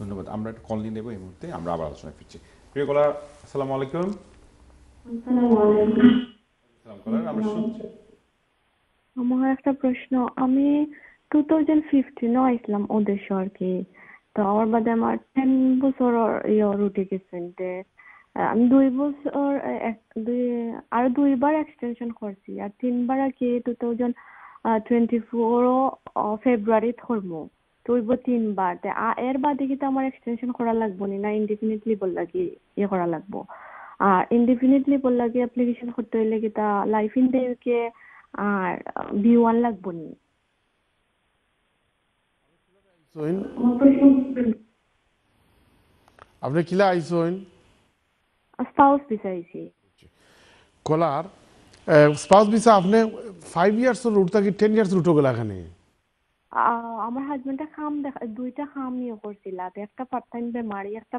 ধন্যবাদ আমরা একটা কল নিয়ে নেব এই মুহূর্তে আমরা আবার আলোচনায় ফিরছি প্রিয় কলার আসসালামু আলাইকুম আমার একটা প্রশ্ন আমি 2015 আসলাম ও দেশ আর কি তো আমার বাদে আমার 10 বছর রুটে গেছেন আমি 2 বছর আর 2 বার এক্সটেনশন করছি আর 3 বার কি 2024 ফেব্রুয়ারি ধরবো তো 3 বার এর বাদে কিন্তু আমার এক্সটেনশন করা লাগবো না ইনডিফিনিটলি বল লাগে ইয়ে করা লাগবো আর ইনডিফিনিটলি বল লাগে অ্যাপ্লিকেশন করতে হইলে কি তা লাইফ ইন দ্য ইউকে আর B1 লাগবো না আপনি কিলা আইসইন স্পাউস ভিসা আইছি কলার স্পাউস ভিসা আপনি 5 ইয়ার্স এর রুট থেকে 10 ইয়ার্স রুট গলা এখানে আমার হাজবেন্ডটা কাম দুইটা কাম নিয়ে করছিল একটা পার্ট টাইম বেমারি একটা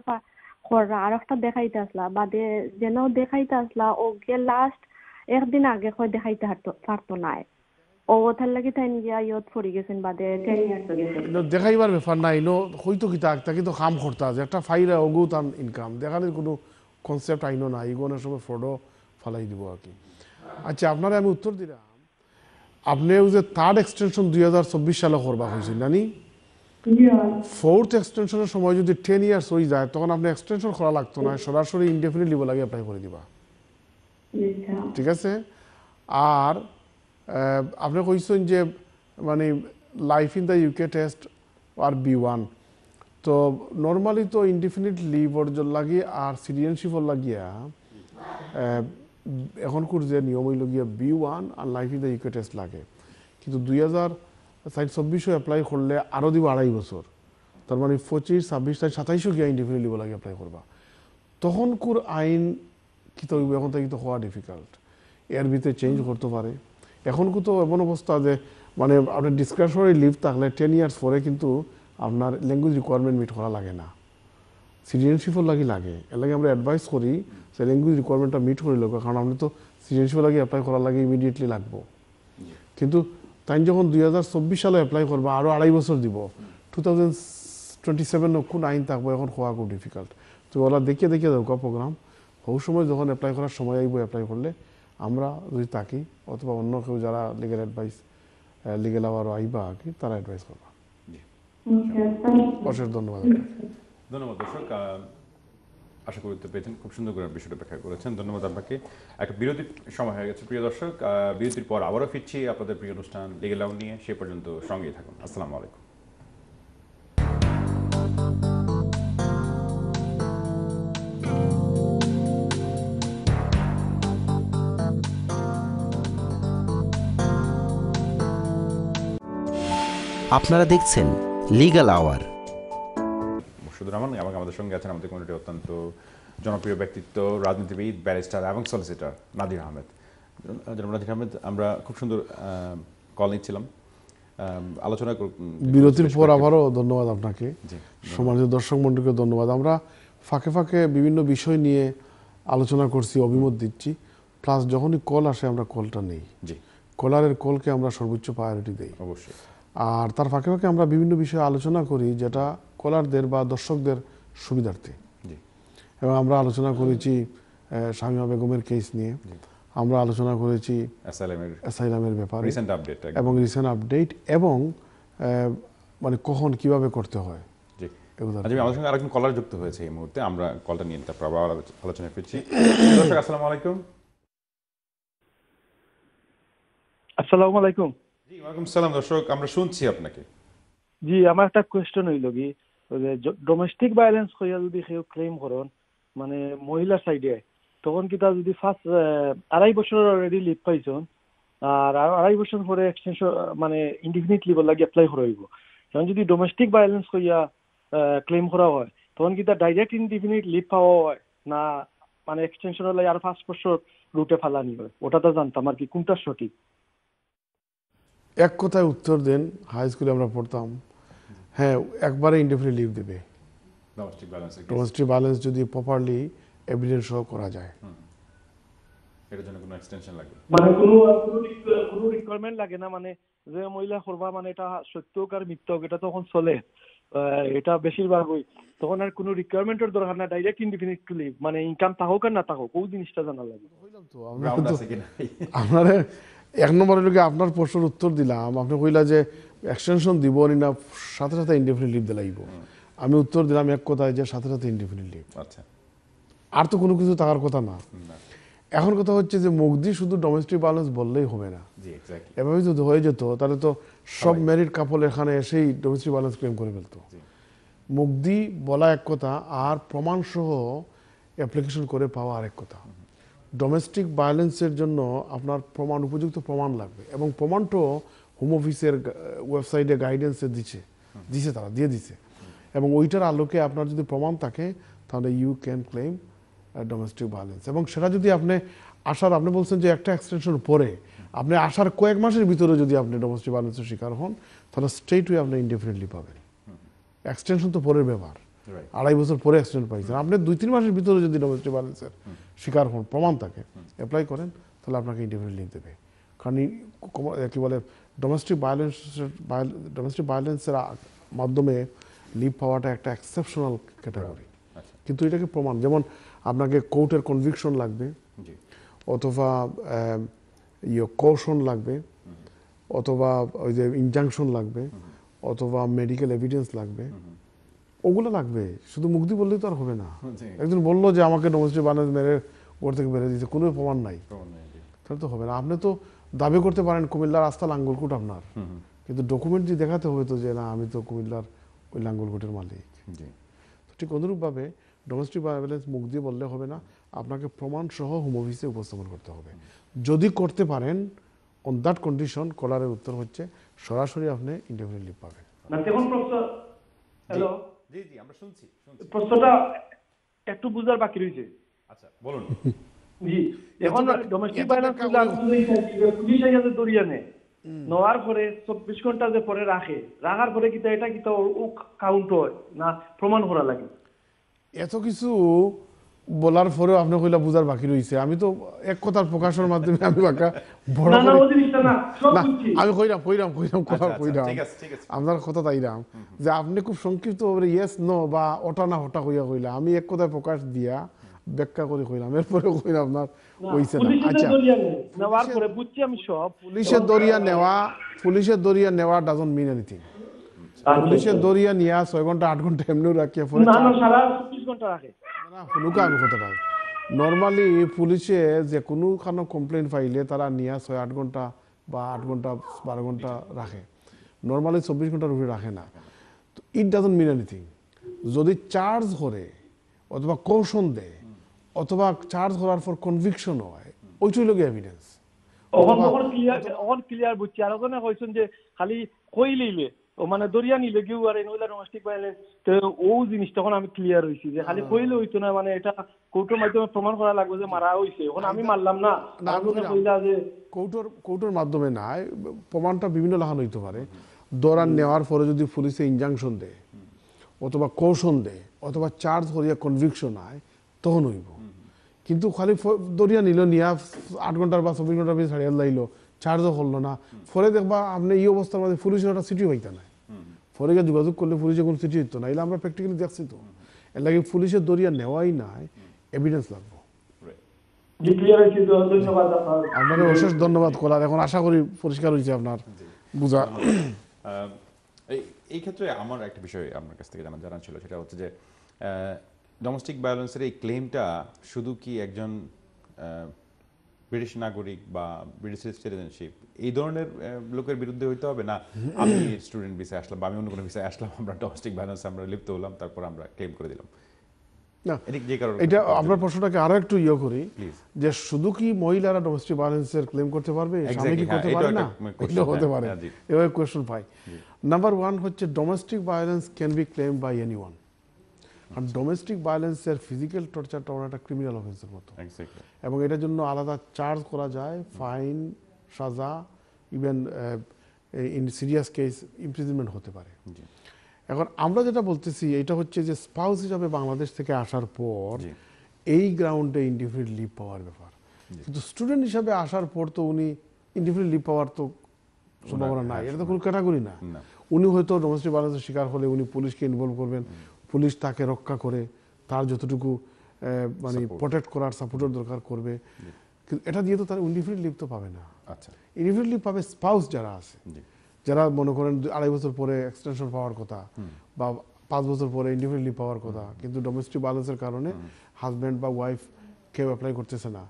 আর একটা দেখাইতে আসলা বাদে যেন দেখাইতে আসলা ও গে লাস্ট একদিন আগে কই দেখাইতে পারতো না ও ওঠার লাগি তাই গিয়া ইয়ত পড়ে গেছেন বাদে 10 ইয়ার্স গেছে নো দেখাইবার ব্যাপার নাই নো হয়তো কি তাকে তো কাম করতে আছে একটা ফাইরা ওগুতাম ইনকাম দেখালে কোনো কনসেপ্ট আইনো না এইগুলোর সময় ফটো ফালাই দিব আর কি আচ্ছা আপনারা আমি উত্তর দিলাম আপনি যে থার্ড এক্সটেনশন 2024 সালে করবা হয়েছিল নানি 4th extension এর সময় যদি 10 ইয়ার্স হই যায় তখন আপনি এক্সটেনশন করা লাগতো না সরাসরি ইনডিফিনিটলি বলা লাগে অ্যাপ্লাই করে দিবা ঠিক আছে আর আপনি কইছেন যে মানে life in the UK test আর বি1 তো নরমালি তো ইনডিফিনিটলি বড় জল লাগি আর সিটিজেনশিপ হল লাগিয়া এখন কুরজে নিয়ম হই লাগিয়া বি1 আর life in the UK test লাগে কিন্তু 2026 এ अप्लाई করলে আরো দিব 2.5 বছর তার মানে 25 26 27 কি ইনডিফিনিটলি বলা লাগে अप्लाई করবা তখন কুর আইন কি তো এখন তাই তো হওয়া ডিফিকাল্ট এর ভিতরে চেঞ্জ করতে পারে এখন কত এমন অবস্থা যে মানে আপনার ডিসক্রিশনারি লিভ থাকলে 10 ইয়ার্স পরে কিন্তু আপনার ল্যাঙ্গুয়েজ রিকোয়ারমেন্ট মিট করা লাগে না সিটিজেনশিপ লাগি লাগে এর লাগে আমরা অ্যাডভাইস করি যে ল্যাঙ্গুয়েজ রিকোয়ারমেন্টটা মিট করে লও কারণ আপনি তো সিটিজেনশিপ লাগি अप्लाई করা লাগে ইমিডিয়েটলি লাগবে কিন্তু তাই যখন 2024 সালে अप्लाई করবা আরো 2.5 বছর দিব 2027 নকু 9 থাকবে এখন খোয়া খুব ডিফিকাল্ট তো ওলা দেখিয়ে দেখিয়ে দাও কা প্রোগ্রাম বহু সময় যখন अप्लाई করার সময় আইবো अप्लाई করলে আমরা যদি তাকি অথবা অন্য কেউ যারা লিগ্যাল অ্যাডভাইস লিগ্যাল আওয়ার আইবা কি তারা অ্যাডভাইস করবা জি অসংখ্য ধন্যবাদ ধন্যবাদ দর্শক আশা করি তো পেতেন খুব সুন্দর করে বিষয়টা ব্যাখ্যা করেছেন ধন্যবাদ আপনাকে একটা বিরতির সময় হয়ে গেছে প্রিয় দর্শক বিরতির পর আবারো ফিরছি আপনাদের প্রিয় অনুষ্ঠান লিগ্যাল আওয়ার নিয়ে সে পর্যন্ত সঙ্গেই থাকুন আসসালামু আলাইকুম আপনারা দেখছেন লিগ্যাল আওয়ার মুশফিকুর রহমান আমাদের সঙ্গে আছেন আমাদের কমিউনিটি অত্যন্ত জনপ্রিয় ব্যক্তিত্ব রাজনীতিবিদ ব্যারিস্টার এবং সলিসিটর নাদির আহমেদ নাদির আহমেদ আমরা খুব সুন্দর কল নিচ্ছিলাম আলোচনা বিরতির পর আবারও ধন্যবাদ আপনাকে সম্মানিত দর্শক মণ্ডলীকে ধন্যবাদ আমরা ফাঁকে ফাঁকে বিভিন্ন বিষয় নিয়ে আলোচনা করছি অভিমত দিচ্ছি প্লাস যখনই কল আসে আমরা কলটা নেই জি কলারের কলকে আমরা সর্বোচ্চ প্রায়োরিটি দেই অবশ্যই আর তার ফাঁকে ফাঁকে আমরা বিভিন্ন বিষয়ে আলোচনা করি যেটা কলারদের বা দর্শকদের সুবিধার্থে জি এবং আমরা আলোচনা করেছি শামিমা বেগমের কেস নিয়ে আমরা আলোচনা করেছি অ্যাসাইলামের ব্যাপারে রিসেন্ট আপডেট এবং রিসেন্ট আপডেট এবং মানে কখন কিভাবে করতে হয় জি আজকে আমাদের সঙ্গে আরেকজন কলার যুক্ত হয়েছে এই মুহূর্তে আমরা কলটা নিয়ে নিতে পারব আলোচনা করছি দর্শক আসসালামু আলাইকুম আসসালামু আলাইকুম জি ওয়ালাইকুম সালাম দর্শক আমরা শুনছি আপনাকে জি আমার একটা কোশ্চেন হইল কি ডোমেস্টিক ভায়োলেন্স কইয়া যদি কেউ ক্লেম করেন মানে মহিলা সাইডে তখন কি তা যদি ফার্স্ট 2.5 বছর অলরেডি লিভ পাইছেন আর 2.5 বছর পরে এক্সটেনশন মানে ইনডিফিনিটলি বলা লাগে অ্যাপ্লাই করা হইব কারণ যদি ডোমেস্টিক ভায়োলেন্স কইয়া ক্লেম করা হয় তখন কি তা ডাইরেক্ট ইনডিফিনিট লিভ পাওয়া হয় না মানে এক্সটেনশন হলে আর 5 বছর রুটে ফালানি হয় ওটা তো জানতাম আর কি কোনটা সঠিক এক কথায় উত্তর দেন হাই স্কুলে আমরা পড়তাম হ্যাঁ একবারে ইনডিফিনিট লিভ দিবে ডোমেস্টিক ব্যালেন্স যদি প্রপারলি এভিডেন্স শো করা যায় এর জন্য কোনো এক্সটেনশন লাগে মানে কোনো রিকোয়ারমেন্ট লাগে না মানে যে মহিলা করবা মানে এটা সত্য আর মিথ্যা এটা তখন চলে এটা বেশিরভাগ ওই তখন আর কোনো রিকোয়ারমেন্টের দরকার না ডাইরেক্ট ইনডিফিনিট লিভ মানে ইনকাম থাকুক আর না থাকুক ওই জিনিসটা জানা লাগে আপনারা এক নম্বরের লোকে আপনার প্রশ্নের উত্তর দিলাম আপনি কইলা যে এক্সটেনশন দিব না সাথে সাথে ইনডিফিনিট লিভ দিলাইব আমি উত্তর দিলাম এক কথায় যে সাথে সাথে ইনডিফিনিট লিভ আচ্ছা আর তো কোনো কিছু থাকার কথা না এখন কথা হচ্ছে যে মুগদি শুধু ডোমেস্টিক ভায়োলেন্স বললেই হবে না জি এক্স্যাক্টলি এভাবে যদি হয়ে যেত তাহলে তো সব ম্যারিড কাপল এখানে এসেই ডোমেস্টিক ভায়োলেন্স ক্লেম করে ফেলতো মুগদি বলা এক কথা আর প্রমাণ সহ অ্যাপ্লিকেশন করে পাওয়া আরেক কথা ডোমেস্টিক ভায়োলেন্সের জন্য আপনার প্রমাণ উপযুক্ত প্রমাণ লাগবে এবং প্রমাণটাও হোম অফিসের ওয়েবসাইটে গাইডেন্সে দিছে তারা দিয়ে দিছে এবং ওইটার আলোকে আপনার যদি প্রমাণ থাকে তাহলে you can claim domestic violence এবং সেটা যদি আপনি আসার আপনি বলছেন যে একটা এক্সটেনশন পরে আপনি আসার কয়েক মাসের ভিতরে যদি আপনি ডোমেস্টিক ভায়োলেন্সের শিকার হন তাহলে স্ট্রেট ওয়ে আপনি ইনডিফিনিটলি পাবেন এক্সটেনশন তো পরের ব্যাপার 2.5 বছর পরে অ্যাক্সিডেন্ট পাইছেন আপনি 2-3 মাসের ভিতরে যদি ডোমেস্টিক ভায়োলেন্সের শিকার হন প্রমাণ থাকে অ্যাপ্লাই করেন তাহলে আপনাকে ইনডিফিনিট লিভ দেবে কারণ কি বলে ডোমেস্টিক ভায়োলেন্সের মাধ্যমে লিভ পাওয়াটা একটা এক্সেপশনাল ক্যাটাগরি কিন্তু এটাকে প্রমাণ যেমন আপনাকে কোর্টের কনভিকশন লাগবে অথবা ইয়ে কৌশন লাগবে অথবা ওই যে ইনজাংশন লাগবে অথবা মেডিকেল এভিডেন্স লাগবে, ওগুলো লাগবে। শুধু মুক্তি বললেই তো আর হবে না। একজন বললো যে আমাকে নমস্তে বানাতে মেরে ওর থেকে বেড়ে দিতে, কোনো প্রমাণ নাই, তাহলে তো হবে না। আপনি তো দাবি করতে পারেন কুমিল্লার রাস্তা লাঙ্গলকুট আপনার, কিন্তু ডকুমেন্ট দিয়ে দেখাতে হবে তো যে না আমি তো কুমিল্লার ওই লাঙ্গলকুটের মালিক। ঠিক অনুরূপভাবে ডোমেস্টিক ভায়োলেন্স মুখ দিয়ে বললে হবে না, আপনাকে প্রমাণসহ হোম অফিসে উপস্থাপন করতে হবে। যদি করতে পারেন অন দ্যাট কন্ডিশন, কলারের উত্তর হচ্ছে সরাসরি আপনি ইন্টারভিউ লিভ পাবেন। দেখুন প্রশ্ন, হ্যালো জি জি আমরা শুনছি, প্রশ্নটা একটু বুঝার বাকি রয়েছে। আচ্ছা বলুন। জি, এখন ডোমেস্টিক ভায়োলেন্স পুলিশ এসে দড়িয়ে নেয়, নেওয়ার পরে 24 ঘন্টা যে পরে রাখে, রাখার পরে কিন্তু এটা কিন্তু কাউন্ট হয় না, প্রমাণ করা লাগে। এত কিছু বলার পরেও আপনি কইলা বুঝার বাকি রইছে। আমি তো এক কথার প্রকাশের মাধ্যমে আমি বাকা বড় না, আমি কইলাম আপনার কথা তাইলাম যে আপনি খুব সংক্ষিপ্ত ভাবে ইয়েস নো বা ওটা না ওটা কইয়া কইলা, আমি এক কথায় প্রকাশ দিয়া ব্যাখ্যা করে কইলাম, এরপরে কইলাম আপনার হইছে না। আচ্ছা নেওয়ার পরে বুঝছি আমি সব। পুলিশের দরিয়া নেওয়া ডাজন্ট মিন এনিথিং। পুলিশের দরিয়া নিয়া 6 ঘন্টা 8 ঘন্টা এমনিও রাখিয়া পরে না, সারা 24 ঘন্টা রাখে না, হুলুকা আমি কথা পাই। নর্মালি পুলিশে যে কোনো কোনো কমপ্লেন পাইলে তারা নিয়া 6-8 ঘন্টা বা 8 ঘন্টা 12 ঘন্টা রাখে, নর্মালি 24 ঘন্টার উপরে রাখে না। তো ইট ডাজন্ট মিন এনিথিং। যদি চার্জ করে অথবা কৌশল দেয় অথবা চার্জ করার পর কনভিকশন হয়, ওইটাই লাগে এভিডেন্স। ক্লিয়ার বুঝছি। আর ওখানে কইছেন যে খালি কই লইলে ও মানে দরিয়া নিলে কেউ আর এনওলা ডোমেস্টিক ভায়োলেন্স, তো ও জিনিস তখন আমি ক্লিয়ার হইছি যে খালি কইলে হইতো না, মানে এটা কোর্টের মাধ্যমে প্রমাণ করা লাগবে যে মারা হইছে। এখন আমি মারলাম না, আমি কইলা যে কোর্টের মাধ্যমে না, প্রমাণটা বিভিন্ন লাহান হইতে পারে। দরান নেওয়ার পরে যদি পুলিশে ইনজাংশন দেয় অথবা কৌশল দেয় অথবা চার্জ করিয়া কনভিকশন হয়, তখন হইব। কিন্তু খালি দরিয়া নিল, নিয়া 8 ঘন্টার বা 24 ঘন্টার বেশি ছাড়িয়া লাইল, চার্জও করলো না, পরে দেখবা আপনি এই অবস্থার মধ্যে পুলিশের একটা সিটি হইতে নাই, পরে গিয়ে যোগাযোগ করলে পুলিশে কোনো সিটি হইতো না। এলে আমরা প্র্যাকটিক্যালি দেখছি তো, এর লাগে পুলিশের দরিয়া নেওয়াই নাই, এভিডেন্স লাগবো। আপনাকে অশেষ ধন্যবাদ কলার। এখন আশা করি পরিষ্কার হয়েছে আপনার বুঝা। এই ক্ষেত্রে আমার একটা বিষয় আমার কাছ থেকে জানা ছিল, সেটা হচ্ছে যে ডোমেস্টিক ভায়োলেন্সের এই ক্লেমটা শুধু কি একজন ব্রিটিশ নাগরিক বা ব্রিটিশ সিটিজেনশিপ এই ধরনের লোকের বিরুদ্ধে হইতে হবে না? আমি স্টুডেন্ট ভিসায় আসলাম বা আমি অন্য কোনো ভিসায় আসলাম, আমরা ডোমেস্টিক ভায়োলেন্স আমরা লিপ্ত হলাম, তারপর আমরা ক্লেম করে দিলাম, না যে কারণে এটা। আপনার প্রশ্নটাকে আরো একটু ইয়ে করি যে শুধু কি মহিলারা ডোমেস্টিক ভায়োলেন্সের ক্লেম করতে পারবে, স্বামী কি করতে পারে না? এটা হতে পারে। এবারে কোশ্চেন পাই। নাম্বার 1 হচ্ছে domestic violence can be claim by anyone. আর ডোমেস্টিক ভায়োলেন্সের ফিজিক্যাল টর্চারটা একটা ক্রিমিনাল অফেন্সের মতো, এবং এটার জন্য আলাদা চার্জ করা যায়, ফাইন, সাজা, even in serious case imprisonment হতে পারে। এখন আমরা যেটা বলতেছি এটা হচ্ছে যে স্পাউস হিসাবে বাংলাদেশ থেকে আসার পর এই গ্রাউন্ডে ইনডিফিনিট লিভ পাওয়ার ব্যাপার, কিন্তু স্টুডেন্ট হিসাবে আসার পর তো উনি ইনডিফিনিট লিভ পাওয়ার তো সম্ভাবনা নাই, এটা তো কোনো ক্যাটাগরি না। উনি হয়তো ডোমেস্টিক ভায়োলেন্সের শিকার হলে উনি পুলিশকে ইনভলভ করবেন, পুলিশ তাকে রক্ষা করে তার যতটুকু মানে প্রোটেক্ট করার সাপোর্টের দরকার করবে, কিন্তু এটা দিয়ে তো তার ইনডিফিনিট লিভ তো পাবে না। আচ্ছা, ইনডিফিনিট লিভ পাবে স্পাউস যারা আছে, যারা মনে করেন 2.5 বছর পরে এক্সটেনশন পাওয়ার কথা বা 5 বছর পরে ইনডিফিনিটলি পাওয়ার কথা, কিন্তু ডোমেস্টিক ভায়োলেন্সের কারণে হাজব্যান্ড বা ওয়াইফ কেউ অ্যাপ্লাই করতেছে না,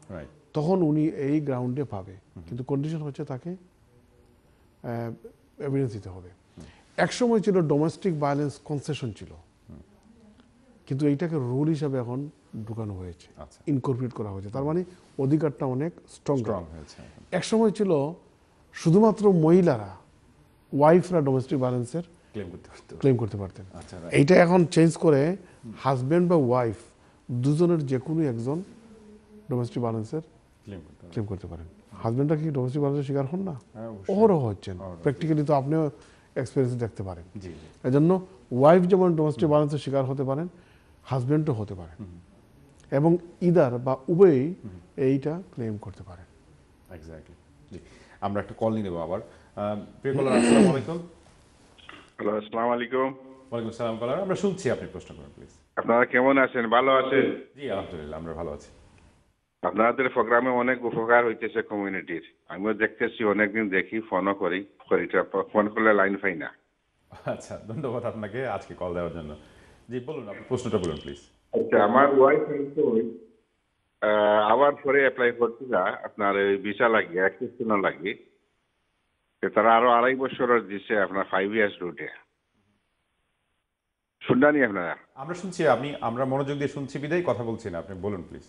তখন উনি এই গ্রাউন্ডে পাবে, কিন্তু কন্ডিশন হচ্ছে তাকে এভিডেন্স দিতে হবে। একসময় ছিল ডোমেস্টিক ভায়োলেন্স কনসেশন ছিল, কিন্তু এইটাকে রুল হিসাবে এখন ঢুকানো হয়েছে, ইনকর্পোরেট করা হয়েছে, তার মানে অধিকারটা অনেক স্ট্রং হয়েছে। একসময় ছিল শুধুমাত্র মহিলারা, ওয়াইফরা ডোমেস্টিক ভায়োলেন্সের ক্লেম করতে পারতেন। এইটা এখন চেঞ্জ করে হাজব্যান্ড বা ওয়াইফ দুজনের যে কোনো একজন ডোমেস্টিক ভায়োলেন্সের ক্লেম করতে পারেন। হাজব্যান্ডরা কি ডোমেস্টিক ভায়োলেন্সের শিকার হন না? অহরহ হচ্ছেন, প্র্যাকটিক্যালি তো আপনিও এক্সপিরিয়েন্স দেখতে পারেন। এর জন্য ওয়াইফ যেমন ডোমেস্টিক ভায়োলেন্সের শিকার হতে পারেন, হাজব্যান্ডও হতে পারেন, এবং ইদার বা উভয়ই এইটা ক্লেম করতে পারেন। এক্স্যাক্টলি। জি, আমরা একটা কল নিয়ে নেব আবার। আপনাদের প্রোগ্রামে অনেক উপকার হইতেছে কমিউনিটির, আমিও দেখতেছি, অনেকদিন দেখি, ফোন করি, ফোন করলে লাইন পাই না। আচ্ছা ধন্যবাদ আপনাকে আজকে কল দেওয়ার জন্য জি বলুন আপনি প্রশ্নটা বলুন প্লিজ আচ্ছা আমার ওয়াইফ কিন্তু আবার পরে অ্যাপ্লাই করতে যা আপনার ভিসা লাগে অ্যাক্সেশন লাগে তারা আরো 2.5 বছরের দিছে আপনার 5 ইয়ার্স রুটে শুনদানি আপনারা আমরা শুনছি আমি আমরা মনোযোগ দিয়ে শুনছি বিদায় কথা বলছি না আপনি বলুন প্লিজ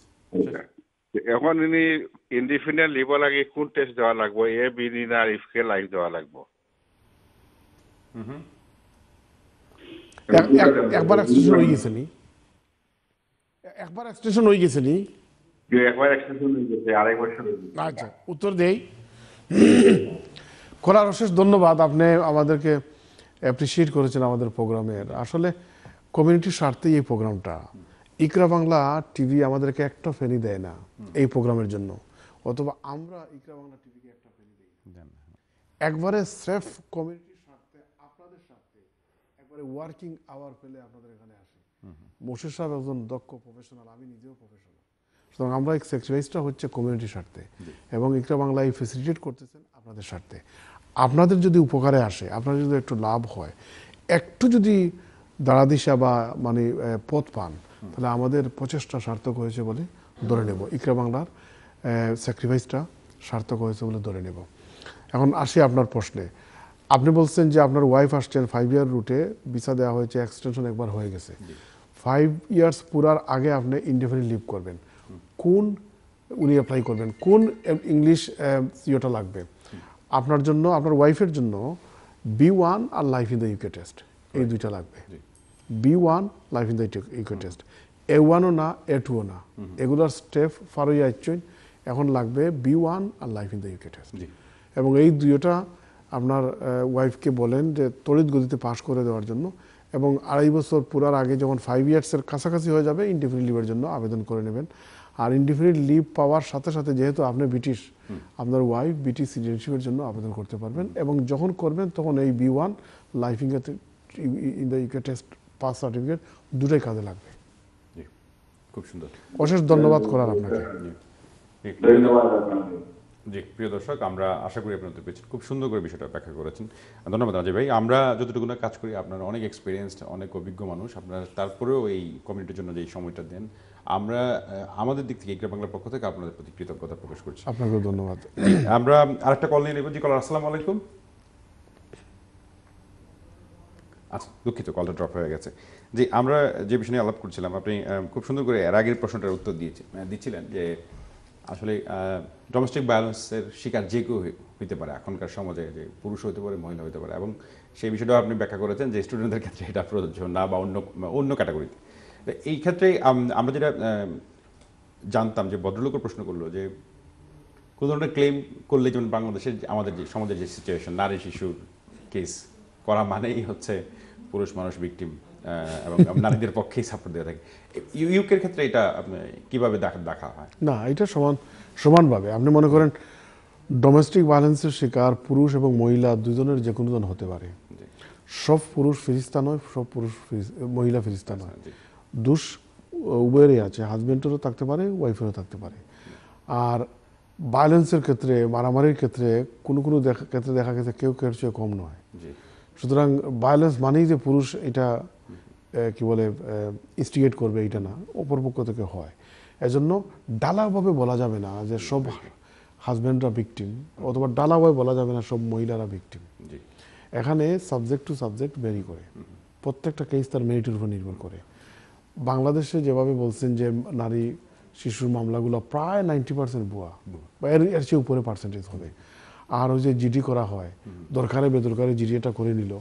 এখন ইনি ইনডিফিনিট লিভ লাগে কোন টেস্ট দেওয়া লাগবে এ বি ডি না ইফ কে লাইভ দেওয়া লাগবে একবার এক্সটেনশন হয়ে গেছে নি একবার এক্সটেনশন হয়ে গেছে নি যে একবার এক্সটেনশন হয়ে গেছে আরেক বছর আচ্ছা উত্তর দেই কলার অশেষ ধন্যবাদ আপনি আমাদেরকে অ্যাপ্রিশিয়েট করেছেন আমাদের প্রোগ্রামের আসলে কমিউনিটি স্বার্থে এই প্রোগ্রামটা ইকরা বাংলা টিভি আমাদেরকে একটা ফেনি দেয় না এই প্রোগ্রামের জন্য অথবা আমরা ইকরা বাংলা টিভিকে একটা ফেনি দেই একবারে স্রেফ কমিউনিটি স্বার্থে আপনাদের স্বার্থে একবারে ওয়ার্কিং আওয়ার পেলে আপনাদের এখানে আসে মোশে সাহেব একজন দক্ষ প্রফেশনাল আমি নিজেও প্রফেশনাল সুতরাং আমরা এই স্যাক্রিফাইসটা হচ্ছে কমিউনিটি স্বার্থে এবং ইকরা বাংলা এই ফ্যাসিলিটেট করতেছেন আপনাদের স্বার্থে আপনাদের যদি উপকারে আসে আপনাদের যদি একটু লাভ হয় একটু যদি দাঁড়াদিশা বা মানে পথ পান তাহলে আমাদের প্রচেষ্টা সার্থক হয়েছে বলে ধরে নেব ইকরা বাংলার স্যাক্রিফাইসটা সার্থক হয়েছে বলে ধরে নেব এখন আসি আপনার প্রশ্নে আপনি বলছেন যে আপনার ওয়াইফ আসছেন 5 ইয়ার রুটে ভিসা দেওয়া হয়েছে এক্সটেনশন একবার হয়ে গেছে 5 ইয়ার্স পুরার আগে আপনি ইনডিফিনিট লিভ করবেন কোন উনি অ্যাপ্লাই করবেন কোন ইংলিশ ইয়েটা লাগবে আপনার জন্য আপনার ওয়াইফের জন্য B1 আর life in the UK test এই দুইটা লাগবে B1 life in the UK test A1ও না A2ও না এগুলার স্টেপ ফার হয়ে আসছেন এখন লাগবে B1 আর life in the UK test এবং এই দুইটা আপনার ওয়াইফকে বলেন যে তড়িৎ গতিতে পাশ করে দেওয়ার জন্য এবং 2.5 বছর পুরার আগে যখন 5 ইয়ার্সের কাছাকাছি হয়ে যাবে ইনডিফিনিট লিভের জন্য আবেদন করে নেবেন আর ইনডিফিনিট লিভ পাওয়ার সাথে সাথে যেহেতু আপনি ব্রিটিশ আপনার ওয়াইফ ব্রিটিশ সিটিজেনশিপের জন্য আবেদন করতে পারবেন এবং যখন করবেন তখন এই B1 life in the UK test pass certificate দুটোই কাজে লাগবে খুব সুন্দর অশেষ ধন্যবাদ করার আপনাকে জি প্রিয় দর্শক আমরা আশা করি আপনাদের পেয়েছেন খুব সুন্দর করে বিষয়টা ব্যাখ্যা করেছেন ধন্যবাদ রাজীব ভাই আমরা যতটুকু না কাজ করি আপনারা অনেক এক্সপিরিয়েন্সড অনেক অভিজ্ঞ মানুষ আপনারা তারপরেও এই কমিউনিটির জন্য যে সময়টা দেন আমরা আমাদের দিক থেকে ইকরা বাংলার পক্ষ থেকে আপনাদের প্রতি কৃতজ্ঞতা প্রকাশ করছি আপনাকেও ধন্যবাদ আমরা আরেকটা কল নিয়ে নেব জি কলার আসসালামু আলাইকুম আচ্ছা দুঃখিত কলটা ড্রপ হয়ে গেছে জি আমরা যে বিষয় নিয়ে আলাপ করছিলাম আপনি খুব সুন্দর করে এর আগের প্রশ্নটার উত্তর দিচ্ছিলেন যে আসলে ডোমেস্টিক ভায়োলেন্সের শিকার যে কেউ হইতে পারে এখনকার সমাজে যে পুরুষ হতে পারে মহিলা হতে পারে এবং সেই বিষয়টাও আপনি ব্যাখ্যা করেছেন যে স্টুডেন্টদের ক্ষেত্রে এটা প্রযোজ্য না বা অন্য ক্যাটাগরিতে এই ক্ষেত্রে আমরা যেটা জানতাম যে ভদ্রলোকের প্রশ্ন করলো যে কোনো ধরনের ক্লেম করলে যেমন বাংলাদেশের আমাদের যে সমাজের যে সিচুয়েশন নারী শিশুর কেস করা মানেই হচ্ছে পুরুষ মানুষ ভিকটিম এবং নারীদের পক্ষেই সাপোর্ট দেওয়া থাকে ইউকের ক্ষেত্রে এটা কিভাবে দেখা হয় না এটা সমানভাবে আপনি মনে করেন ডোমেস্টিক ভায়োলেন্সের শিকার পুরুষ এবং মহিলা দুজনের যে কোনো জন হতে পারে সব পুরুষ ফেরেশতা নয় সব পুরুষ মহিলা ফেরেশতা নয় দোষ উভয়েরই আছে হাজব্যান্ডেরও থাকতে পারে ওয়াইফেরও থাকতে পারে আর ভায়োলেন্সের ক্ষেত্রে মারামারির ক্ষেত্রে কোনো ক্ষেত্রে দেখা গেছে কেউ চেয়ে কম নয় সুতরাং ভায়োলেন্স মানেই যে পুরুষ এটা কি বলে ইনস্টিগেট করবে এটা না অপরপক্ষ থেকে হয় এজন্য ডালাভাবে বলা যাবে না যে সব হাজব্যান্ডরা ভিকটিম অথবা ডালাভাবে বলা যাবে না সব মহিলারা ভিকটিম এখানে সাবজেক্ট টু সাবজেক্ট ভেরি করে প্রত্যেকটা কেস তার মেরিটের উপর নির্ভর করে বাংলাদেশে যেভাবে বলছেন যে নারী শিশুর মামলাগুলো প্রায় 90% ভুয়া বা এর চেয়ে উপরে পার্সেন্টেজ হবে আর ওই যে জিডি করা হয় দরকারে বেদরকারে জিডি এটা করে নিল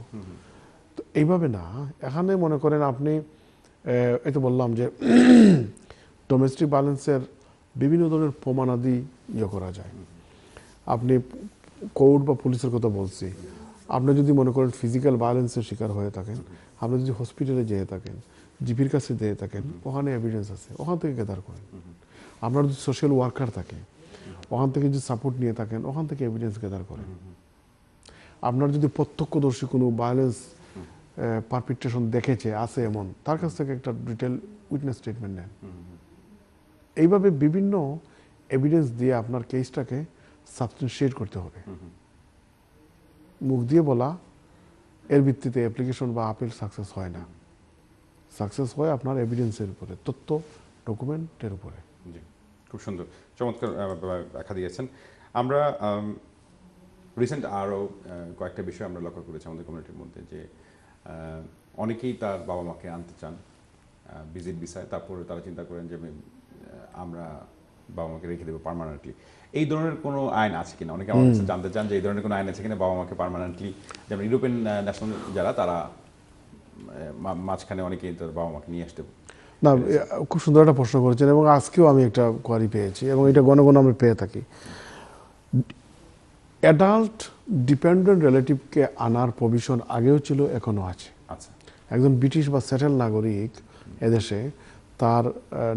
তো এইভাবে না এখানে মনে করেন আপনি এই তো বললাম যে ডোমেস্টিক ভায়োলেন্সের বিভিন্ন ধরনের প্রমাণাদি ইয়ে করা যায় আপনি কোর্ট বা পুলিশের কথা বলছি আপনি যদি মনে করেন ফিজিক্যাল ভায়োলেন্সের শিকার হয়ে থাকেন আপনি যদি হসপিটালে যেয়ে থাকেন জিপির কাছে যেয়ে থাকেন ওখানে এভিডেন্স আছে ওখান থেকে গ্যাদার করেন আপনার যদি সোশ্যাল ওয়ার্কার থাকে ওখান থেকে যদি সাপোর্ট নিয়ে থাকেন ওখান থেকে এভিডেন্স গ্যাদার করেন আপনার যদি প্রত্যক্ষদর্শী কোনো ভায়োলেন্স পারপিট্রেশন দেখেছে আছে এমন তার কাছ থেকে একটা ডিটেল উইটনেস স্টেটমেন্ট নেন এইভাবে বিভিন্ন এভিডেন্স দিয়ে আপনার কেসটাকে সাবস্টানশিয়েট করতে হবে মুখ দিয়ে বলা এর ভিত্তিতে অ্যাপ্লিকেশন বা আপিল সাকসেস হয় না সাকসেস হয় আপনার এভিডেন্সের উপরে তথ্য ডকুমেন্টের উপরে জি খুব সুন্দর চমৎকার ব্যাখ্যা দিয়েছেন আমরা রিসেন্ট আরও কয়েকটা বিষয় আমরা লক্ষ্য করেছি আমাদের কমিউনিটির মধ্যে যে অনেকেই তার বাবা মাকে আনতে চান ভিজিট ভিসায় তারপরে তারা চিন্তা করেন যে আমরা বাবা মাকে রেখে দেবো পার্মানেন্টলি এই ধরনের কোনো আইন আছে কিনা অনেকে আমার কাছে জানতে চান যে এই ধরনের কোনো আইন আছে কিনা বাবা মাকে পার্মানেন্টলি যেমন ইউরোপিয়ান ন্যাশনাল যারা তারা মাঝখানে অনেকেই তার বাবা মাকে নিয়ে আসতে না খুব সুন্দর একটা প্রশ্ন করেছেন এবং আজকেও আমি একটা কোয়ারি পেয়েছি এবং এটা গণগণ আমরা পেয়ে থাকি অ্যাডাল্ট ডিপেন্ডেন্ট রিলেটিভকে আনার প্রভিশন আগেও ছিল এখনও আছে আচ্ছা একজন ব্রিটিশ বা সেটেল নাগরিক এদেশে তার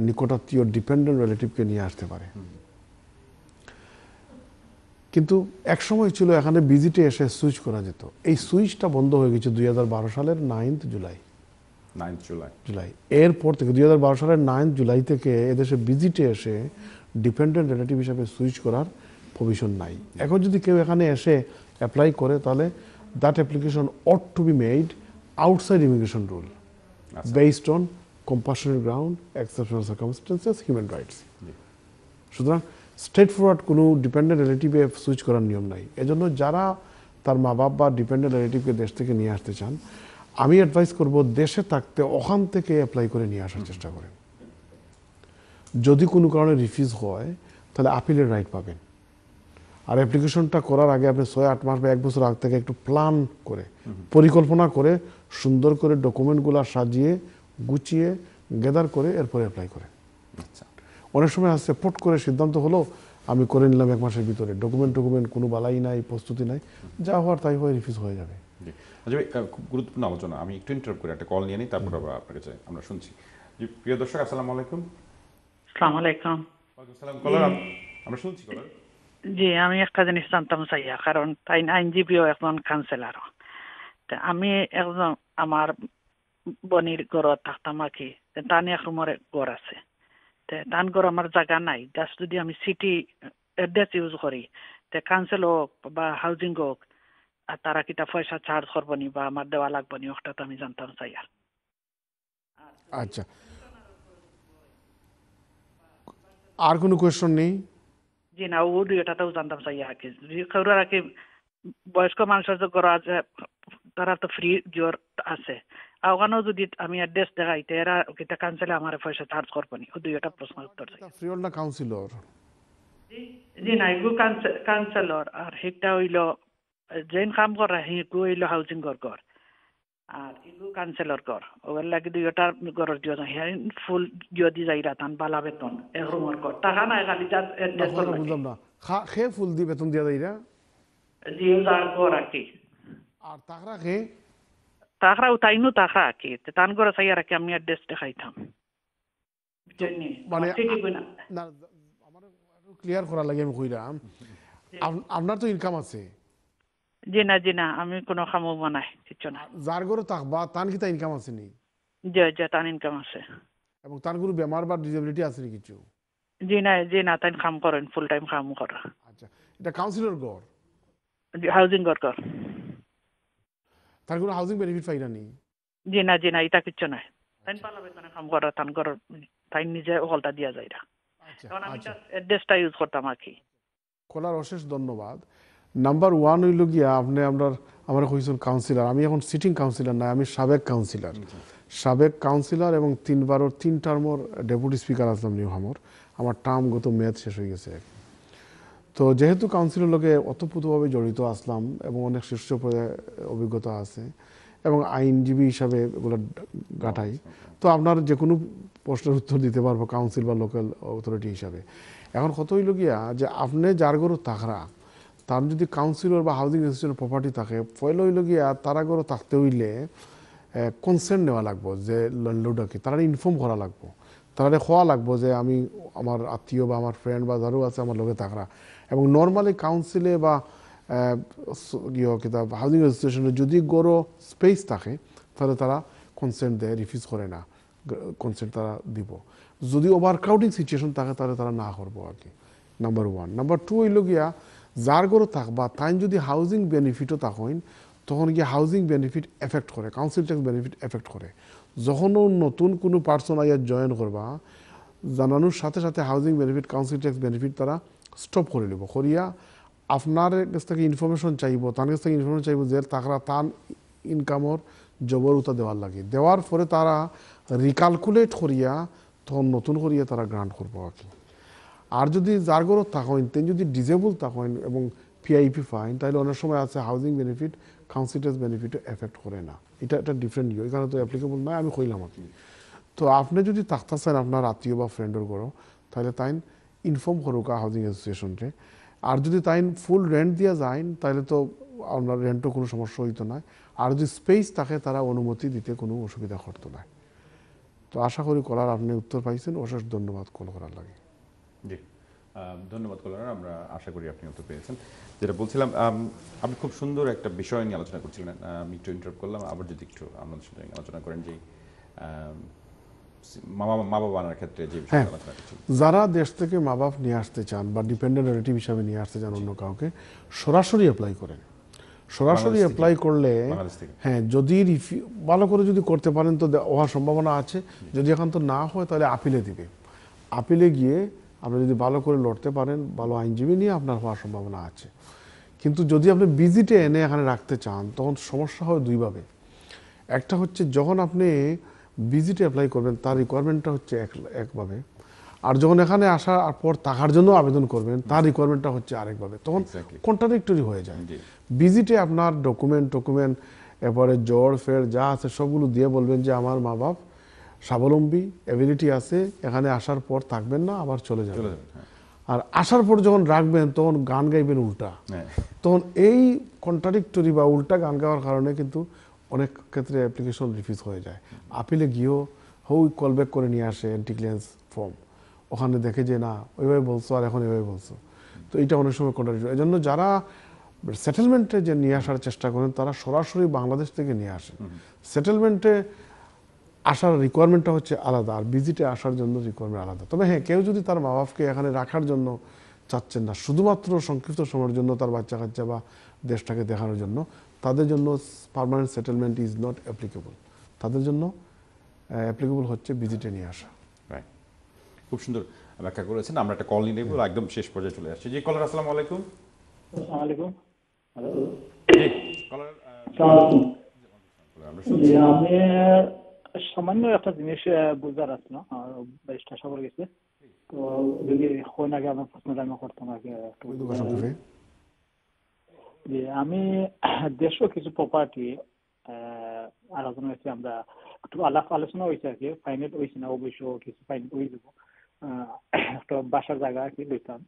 নিকটাত্মীয় ডিপেন্ডেন্ট রিলেটিভকে নিয়ে আসতে পারে কিন্তু একসময় ছিল এখানে ভিজিটে এসে সুইচ করা যেত এই সুইচটা বন্ধ হয়ে গেছে 2012 সালের 9th জুলাই এরপর থেকে 2012 সালের 9th জুলাই থেকে এদেশে ভিজিটে এসে ডিপেন্ডেন্ট রিলেটিভ হিসাবে সুইচ করার প্রভিশন নাই এখন যদি কেউ এখানে এসে অ্যাপ্লাই করে তাহলে that application ought to be made outside immigration rule based on compassionate ground, exceptional circumstances, human rights. সুতরাং straightforward কোনো dependent relative এ সুইচ করার নিয়ম নাই এজন্য যারা তার মা বাপ বা dependent relative-কে দেশ থেকে নিয়ে আসতে চান আমি অ্যাডভাইস করব দেশে থাকতে ওখান থেকে অ্যাপ্লাই করে নিয়ে আসার চেষ্টা করেন যদি কোনো কারণে রিফিউজ হয় তাহলে আপিলের রাইট পাবেন আর অ্যাপ্লিকেশনটা করার আগে আপনি 6-8 মাস বা 1 বছর আগে থেকে একটু প্ল্যান করে পরিকল্পনা করে সুন্দর করে ডকুমেন্টগুলো সাজিয়ে গুছিয়ে গেদার করে এরপরে অ্যাপ্লাই করে আচ্ছা অনেক সময় আসছে পট করে সিদ্ধান্ত হলো আমি করে নিলাম এক মাসের ভিতরে ডকুমেন্ট কোনো বালাই নাই প্রস্তুতি নাই যা হওয়ার তাই হয়ে রিফিউজ হয়ে যাবে জি আচ্ছা খুব গুরুত্বপূর্ণ আলোচনা আমি একটু ইন্টারাপ্ট করে একটা কল নিয়ে নিই তারপর আবার আপনার কাছে আমরা শুনছি জি প্রিয় দর্শক আসসালামু আলাইকুম আসসালামু আলাইকুম ওয়ালাইকুম সালাম কলার আমরা শুনছি কলার জি আমি একটা জিনিস জানতাম চাইয়া কারণ তাই আইনজীবীও এখন কাউন্সিলার তো আমি একজন আমার বনির গড় থাকতাম আর কি তানে রুমের গড় আছে তান গড় আমার জায়গা নাই জাস্ট যদি আমি সিটি অ্যাড্রেস ইউজ করি তে কাউন্সিল হোক বা হাউজিং হোক আর তারা কিটা পয়সা চার্জ করবো নি বা আমার দেওয়া লাগবো নি ওটা তো আমি জানতাম চাই আর আচ্ছা আর কোনো কোয়েশ্চন নেই জি না ও দুইটাতেও জানতাম চাই আর কি আর কি বয়স্ক মানুষের যে গড় আছে তারা তো ফ্রি জোর আছে ওখানেও যদি আমি অ্যাড্রেস দেখাই তো এরা কিটা কাউন্সিলে আমার পয়সা চার্জ করবো নি ও দুইটা প্রশ্ন উত্তর কাউন্সিলর জি না এগু কাউন্সিলর আর সেটা হইল যেন কাম করা সেগু হইল হাউজিং গড় আর এগু কাউন্সিলর গড় ওগুলো লাগে দুইটার গড় দিও হ্যাঁ ফুল দিও দি যাই রাতান বালা বেতন এক রুমের গড় টাকা নাই খালি তার অ্যাড্রেস বুঝলাম না খে ফুল দি বেতন দিয়া যাইরা জি যার গড় আর কি আর তারা খে তাহরা উতাইনু তাহরা কি তান গড় সাইয়া রাখি আমি অ্যাড্রেস দেখাইতাম মানে না আমার একটু ক্লিয়ার করা লাগে আমি কইরাম আপনার তো ইনকাম আছে জি না আমি কোনো কামও বানাই কিছু না যার গড় তাকবা তান কি তা ইনকাম আছে নি জি তান ইনকাম আছে এবং তার গুরু বেমার বা ডিসেবিলিটি আছে নি কিছু জি না তান কাম করেন ফুল টাইম কাম করে আচ্ছা এটা কাউন্সিলর গড় হাউজিং গড় কর তারগুলো হাউজিং বেনিফিট পাই না নি জি না এটা কিচ্ছু নাই তাই পালা বেতনে কাম করা তান গড় তাই নিজে ওলটা দিয়া যায় না কারণ আমি জাস্ট অ্যাড্রেসটা ইউজ করতাম আর কি কোলার অশেষ ধন্যবাদ নাম্বার 1 হইল গিয়া আপনি আমরা কইছেন কাউন্সিলর আমি এখন সিটিং কাউন্সিলর না আমি সাবেক কাউন্সিলর এবং 3 টার্মর ডেপুটি স্পিকার আসলাম নিউ হামর আমার টার্ম গত মেয়াদ শেষ হয়ে গেছে তো যেহেতু কাউন্সিলের লোকে অতপ্রতভাবে জড়িত আসলাম এবং অনেক শীর্ষ পর্যায়ে অভিজ্ঞতা আছে এবং আইনজীবী হিসাবে এগুলো গাঠাই তো আপনার যে কোনো প্রশ্নের উত্তর দিতে পারবো কাউন্সিল বা লোকাল অথরিটি হিসাবে এখন কত হইল গিয়া যে আপনি যার গরু তাকরা তার যদি কাউন্সিলর বা হাউজিং অ্যাসোসিয়েশনের প্রপার্টি থাকে পয়লা হইল গিয়া তারা গরু থাকতে হইলে কনসেন্ট নেওয়া লাগবো যে ল্যান্ডলর্ডকে তারা ইনফর্ম করা লাগবো তারা খোয়া লাগবো যে আমি আমার আত্মীয় বা আমার ফ্রেন্ড বা যারও আছে আমার লোকে থাকরা এবং নর্মালি কাউন্সিলে বা কিতাব হাউজিং অ্যাসোসিয়েশনে যদি গড় স্পেস থাকে তাহলে তারা কনসেন্ট দেয় রিফিউজ করে না কনসেন্ট তারা দিব যদি ওভার ক্রাউডিং সিচুয়েশন থাকে তাহলে তারা না করবো আর কি নাম্বার 1 নাম্বার 2 হইল গিয়া যার গড় থাকবা তাই যদি হাউজিং বেনিফিটও থাকেন তখন গিয়ে হাউজিং বেনিফিট এফেক্ট করে, কাউন্সিল ট্যাক্স বেনিফিট এফেক্ট করে। যখন নতুন কোনো পার্সন আইয়া জয়েন করবা, জানানোর সাথে সাথে housing benefit council tax benefit তারা স্টপ করে নেব। করিয়া আপনার কাছ থেকে ইনফরমেশন চাইব, তার কাছ থেকে ইনফরমেশন চাইব যে তারা তার ইনকামর জবরতা দেওয়ার লাগে, দেওয়ার পরে তারা রিক্যালকুলেট করিয়া তখন নতুন করিয়া তারা গ্রান্ট করবো আর কি। আর যদি যার গরো থাকেন, তিনি যদি ডিজেবল থাকেন এবং পিআইপি ফাইন, তাহলে অনেক সময় আছে হাউজিং বেনিফিট কাউন্সিল ট্যাক্স বেনিফিটও এফেক্ট করে না। এটা একটা ডিফারেন্ট ইয়ে, এখানে তো অ্যাপ্লিকেবল নয়, আমি কইলাম আর কি। তো আপনি যদি থাকতে চান আপনার আত্মীয় বা ফ্রেন্ডের গরো, তাহলে তাই ইনফর্ম করুক হাউজিং অ্যাসোসিয়েশনকে। আর যদি তাই ফুল রেন্ট দিয়ে যান, তাহলে তো আপনার রেন্টও কোনো সমস্যা হইতো না। আর যদি স্পেস থাকে, তারা অনুমতি দিতে কোনো অসুবিধা করতো না। তো আশা করি কলার আপনি উত্তর পাইছেন। অশেষ ধন্যবাদ কল করার লাগে। জি, ধন্যবাদ কলার, আমরা আশা করি আপনি উত্তর পেয়েছেন। যেটা বলছিলাম, আপনি খুব সুন্দর একটা বিষয় নিয়ে আলোচনা করছিলেন, আমি একটু ইন্টারাপ্ট করলাম। আবার যদি একটু আমাদের সঙ্গে আলোচনা করেন যে মা বাবা আনার ক্ষেত্রে যে বিষয় আলোচনা করছিলেন, যারা দেশ থেকে মা বাপ নিয়ে আসতে চান বা ডিপেন্ডেন্ট রিলেটিভ হিসাবে নিয়ে আসতে চান অন্য কাউকে, সরাসরি অ্যাপ্লাই করেন। সরাসরি অ্যাপ্লাই করলে হ্যাঁ, যদি ভালো করে যদি করতে পারেন তো হওয়ার সম্ভাবনা আছে। যদি এখন তো না হয়, তাহলে আপিলে দিবে। আপিলে গিয়ে আপনি যদি ভালো করে লড়তে পারেন, ভালো আইনজীবী নিয়ে, আপনার হওয়ার সম্ভাবনা আছে। কিন্তু যদি আপনি ভিজিটে এনে এখানে রাখতে চান, তখন সমস্যা হয় দুইভাবে। একটা হচ্ছে যখন আপনি ভিজিটে অ্যাপ্লাই করবেন, তার রিকোয়ারমেন্টটা হচ্ছে একভাবে, আর যখন এখানে আসার পর থাকার জন্য আবেদন করবেন, তার রিকোয়ারমেন্টটা হচ্ছে আরেকভাবে। তখন কন্ট্রাডিক্টরি হয়ে যায়। ভিজিটে আপনার ডকুমেন্ট এরপরে জ্বর ফের যা আছে সবগুলো দিয়ে বলবেন যে আমার মা বাপ স্বাবলম্বী, অ্যাবিলিটি আছে, এখানে আসার পর থাকবেন না, আবার চলে যাবেন। আর আসার পর যখন রাখবেন, তখন গান গাইবেন উল্টা। তখন এই কন্ট্রাডিক্টরি বা উল্টা গান গাওয়ার কারণে কিন্তু অনেক ক্ষেত্রে অ্যাপ্লিকেশন রিফিউজ হয়ে যায়। আপিলে গিয়েও হই কলব্যাক করে নিয়ে আসে অ্যান্টি ক্লিয়ারেন্স ফর্ম, ওখানে দেখে যে না ওইভাবে বলছো আর এখন এভাবে বলছো। তো এটা অনেক সময় কন্ট্রাডিক্টরি। এই জন্য যারা সেটেলমেন্টে যে নিয়ে আসার চেষ্টা করেন, তারা সরাসরি বাংলাদেশ থেকে নিয়ে আসেন। সেটেলমেন্টে আসার রিকোয়ারমেন্টটা হচ্ছে আলাদা, আর ভিজিটে আসার জন্য রিকোয়ারমেন্ট আলাদা। তবে হ্যাঁ, কেউ যদি তার মা বাপকে এখানে রাখার জন্য চাচ্ছেন না, শুধুমাত্র সংক্ষিপ্ত সময়ের জন্য তার বাচ্চা কাচ্চা বা দেশটাকে দেখানোর জন্য, তাদের জন্য permanent settlement is not applicable. তাদের জন্য অ্যাপ্লিকেবল হচ্ছে ভিজিটে নিয়ে আসা। খুব সুন্দর ব্যাখ্যা করেছেন। আমরা একটা কল নিয়ে নেব, একদম শেষ পর্যায়ে চলে আসছি। জি কলার, আসসালামু আলাইকুম। আসসালামু আলাইকুম। হ্যালো কলার, আমি সামান্য একটা জিনিস বুঝার আছে না, আর বাইশটা সবার গেছে, তো যদি হয় আগে আমার প্রশ্নটা আমি করতাম আগে। যে আমি দেশও কিছু প্রপার্টি আলোচনা হয়েছে, আমরা একটু আলোচনা হয়েছে আর কি, ফাইনাল হয়েছে না, অবশ্য কিছু ফাইনাল হয়ে যাবো। একটা বাসার জায়গা আর কি লইতাম,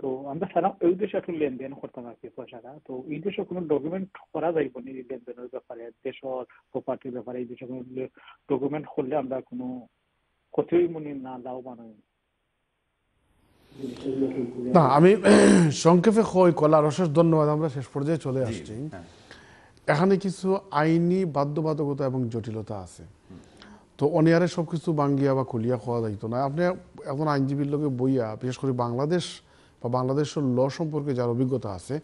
তো আমরা সারা ওই দেশে একটু লেনদেন করতাম আর কি পয়সাটা। তো এই দেশে কোনো ডকুমেন্ট করা যাইব না এই লেনদেনের ব্যাপারে, দেশের প্রপার্টির ব্যাপারে? এই দেশে কোনো ডকুমেন্ট করলে আমরা কোনো কতই মনে না দাও বানাই না। আমি সংক্ষেপে কই কলার, অশেষ ধন্যবাদ। আমরা শেষ পর্যায়ে চলে আসছি। এখানে কিছু আইনি বাধ্যবাধকতা এবং জটিলতা আছে। তো অনিয়ারে সব কিছু বাঙ্গিয়া বা খুলিয়া খাওয়া যাইতো না। আপনি এখন আইনজীবীর লোকে বইয়া, বিশেষ করে বাংলাদেশ বা বাংলাদেশের ল সম্পর্কে যার অভিজ্ঞতা আছে,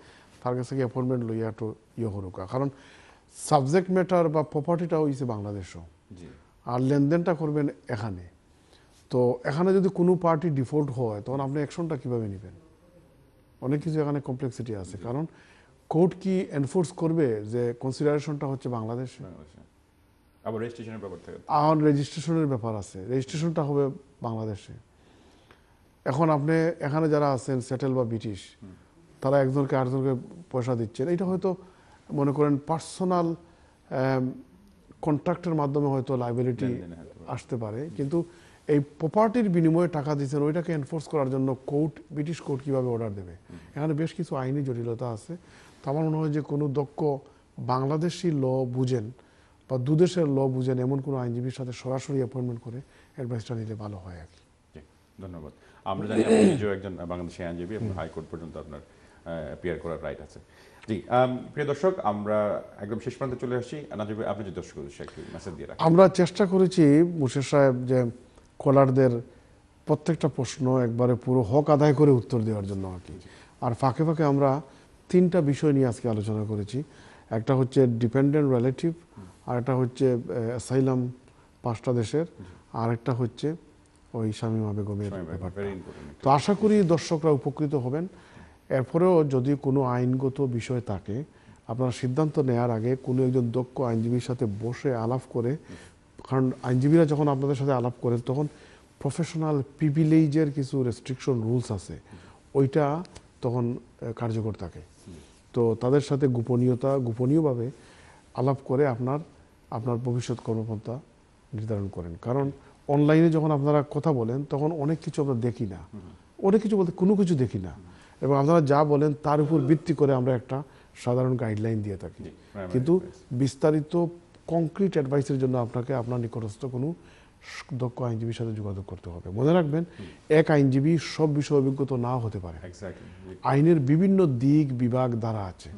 তার কাছে কি অ্যাপয়েন্টমেন্ট লইয়া একটু ইয়ে হরুকা। কারণ সাবজেক্ট ম্যাটার বা প্রপার্টিটা হয়েছে বাংলাদেশও, আর লেনদেনটা করবেন এখানে। তো এখানে যদি কোনো পার্টি ডিফল্ট হয়, তখন আপনি অ্যাকশনটা কীভাবে নেবেন? অনেক কিছু এখানে কমপ্লেক্সিটি আছে। কারণ কোর্ট কি এনফোর্স করবে যে কনসিডারেশনটা হচ্ছে বাংলাদেশে? আবার রেজিস্ট্রেশনের ব্যাপার থাকে, আর রেজিস্ট্রেশনের ব্যাপার আছে, রেজিস্ট্রেশনটা হবে বাংলাদেশে। এখন আপনি এখানে যারা আছেন সেটেল বা ব্রিটিশ, তারা একজনকে আরেকজনকে পয়সা দিচ্ছেন, এটা হয়তো মনে করেন পার্সোনাল কন্ট্রাক্টের মাধ্যমে হয়তো লাইবিলিটি আসতে পারে। কিন্তু এই প্রপার্টির বিনিময়ে টাকা দিচ্ছেন, ওইটাকে এনফোর্স করার জন্য কোর্ট, ব্রিটিশ কোর্ট কীভাবে অর্ডার দেবে? এখানে বেশ কিছু আইনি জটিলতা আছে। তো আমার মনে হয় যে কোনো দক্ষ বাংলাদেশি ল বুঝেন বা দুদেশের ল বুঝেন এমন কোনো আইনজীবীর সাথে সরাসরি অ্যাপয়েন্টমেন্ট করে অ্যাডভাইসটা নিলে ভালো হয় আর কি। ধন্যবাদ। আমরা জানি আপনি নিজেও একজন বাংলাদেশি আইনজীবী এবং হাইকোর্ট পর্যন্ত আপনার অ্যাপিয়ার করার রাইট আছে। জি প্রিয় দর্শক, আমরা একদম শেষ পর্যন্ত চলে আসছি। নাজিব, আপনি যে দর্শক একটু মেসেজ দিয়ে রাখেন। আমরা চেষ্টা করেছি মুশির সাহেব যে কলারদের প্রত্যেকটা প্রশ্ন একবারে পুরো হক আদায় করে উত্তর দেওয়ার জন্য আর কি। আর ফাঁকে ফাঁকে আমরা তিনটা বিষয় নিয়ে আজকে আলোচনা করেছি। একটা হচ্ছে ডিপেন্ডেন্ট রিলেটিভ, আরেকটা হচ্ছে অ্যাসাইলাম পাঁচটা দেশের, আরেকটা হচ্ছে ওই শামীমা বেগমের ব্যাপারটা। তো আশা করি দর্শকরা উপকৃত হবেন। এরপরেও যদি কোনো আইনগত বিষয় থাকে, আপনারা সিদ্ধান্ত নেওয়ার আগে কোনো একজন দক্ষ আইনজীবীর সাথে বসে আলাপ করে, কারণ আইনজীবীরা যখন আপনাদের সাথে আলাপ করে তখন প্রফেশনাল প্রিভিলেজের কিছু রেস্ট্রিকশন রুলস আছে, ওইটা তখন কার্যকর থাকে। তো তাদের সাথে গোপনীয়ভাবে আলাপ করে আপনার ভবিষ্যৎ কর্মপন্থা নির্ধারণ করেন। কারণ অনলাইনে যখন আপনারা কথা বলেন তখন অনেক কিছু আমরা দেখি না, অনেক কিছু বলতে কোনো কিছু দেখি না, এবং আপনারা যা বলেন তার উপর ভিত্তি করে আমরা একটা সাধারণ গাইডলাইন দিয়ে থাকি, কিন্তু বিস্তারিত কংক্রিট অ্যাডভাইসের জন্য আপনাকে আপনার নিকটস্থ কোনো দক্ষ আইনজীবীর সাথে যোগাযোগ করতে হবে। মনে রাখবেন, এক আইনজীবী সব বিষয়ে অভিজ্ঞতা নাও হতে পারে, আইনের বিভিন্ন দিক বিভাগ দ্বারা আছে।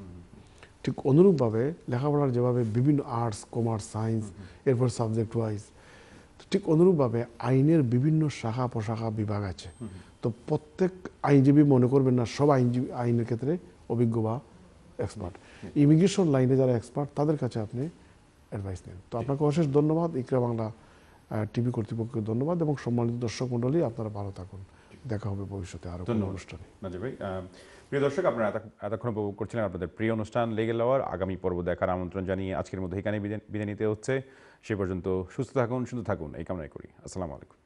ঠিক অনুরূপভাবে লেখাপড়ার যেভাবে বিভিন্ন আর্টস, কমার্স, সায়েন্স, এরপর সাবজেক্ট ওয়াইজ, ঠিক অনুরূপভাবে আইনের বিভিন্ন শাখা প্রশাখা বিভাগ আছে। তো প্রত্যেক আইনজীবী মনে করবেন না সব আইনজীবী আইনের ক্ষেত্রে অভিজ্ঞ বা এক্সপার্ট। ইমিগ্রেশন লাইনে যারা এক্সপার্ট তাদের কাছে আপনি অ্যাডভাইস নেন। তো আপনাকে অশেষ ধন্যবাদ, ইকরা বাংলা টিভি কর্তৃপক্ষকে ধন্যবাদ এবং সম্মানিত দর্শক মন্ডলী, আপনারা ভালো থাকুন। দেখা হবে ভবিষ্যতে আরও কোনো অনুষ্ঠানে। নাজির ভাই, প্রিয় দর্শক, আপনারা এতক্ষণ উপভোগ করছিলেন আপনাদের প্রিয় অনুষ্ঠান লিগ্যাল আওয়ার। আগামী পর্ব দেখার আমন্ত্রণ জানিয়ে আজকের মধ্যে এখানে বিদায় নিতে হচ্ছে। সে পর্যন্ত সুস্থ থাকুন, সুন্দর থাকুন, এই কামনাই করি। আসসালামু আলাইকুম।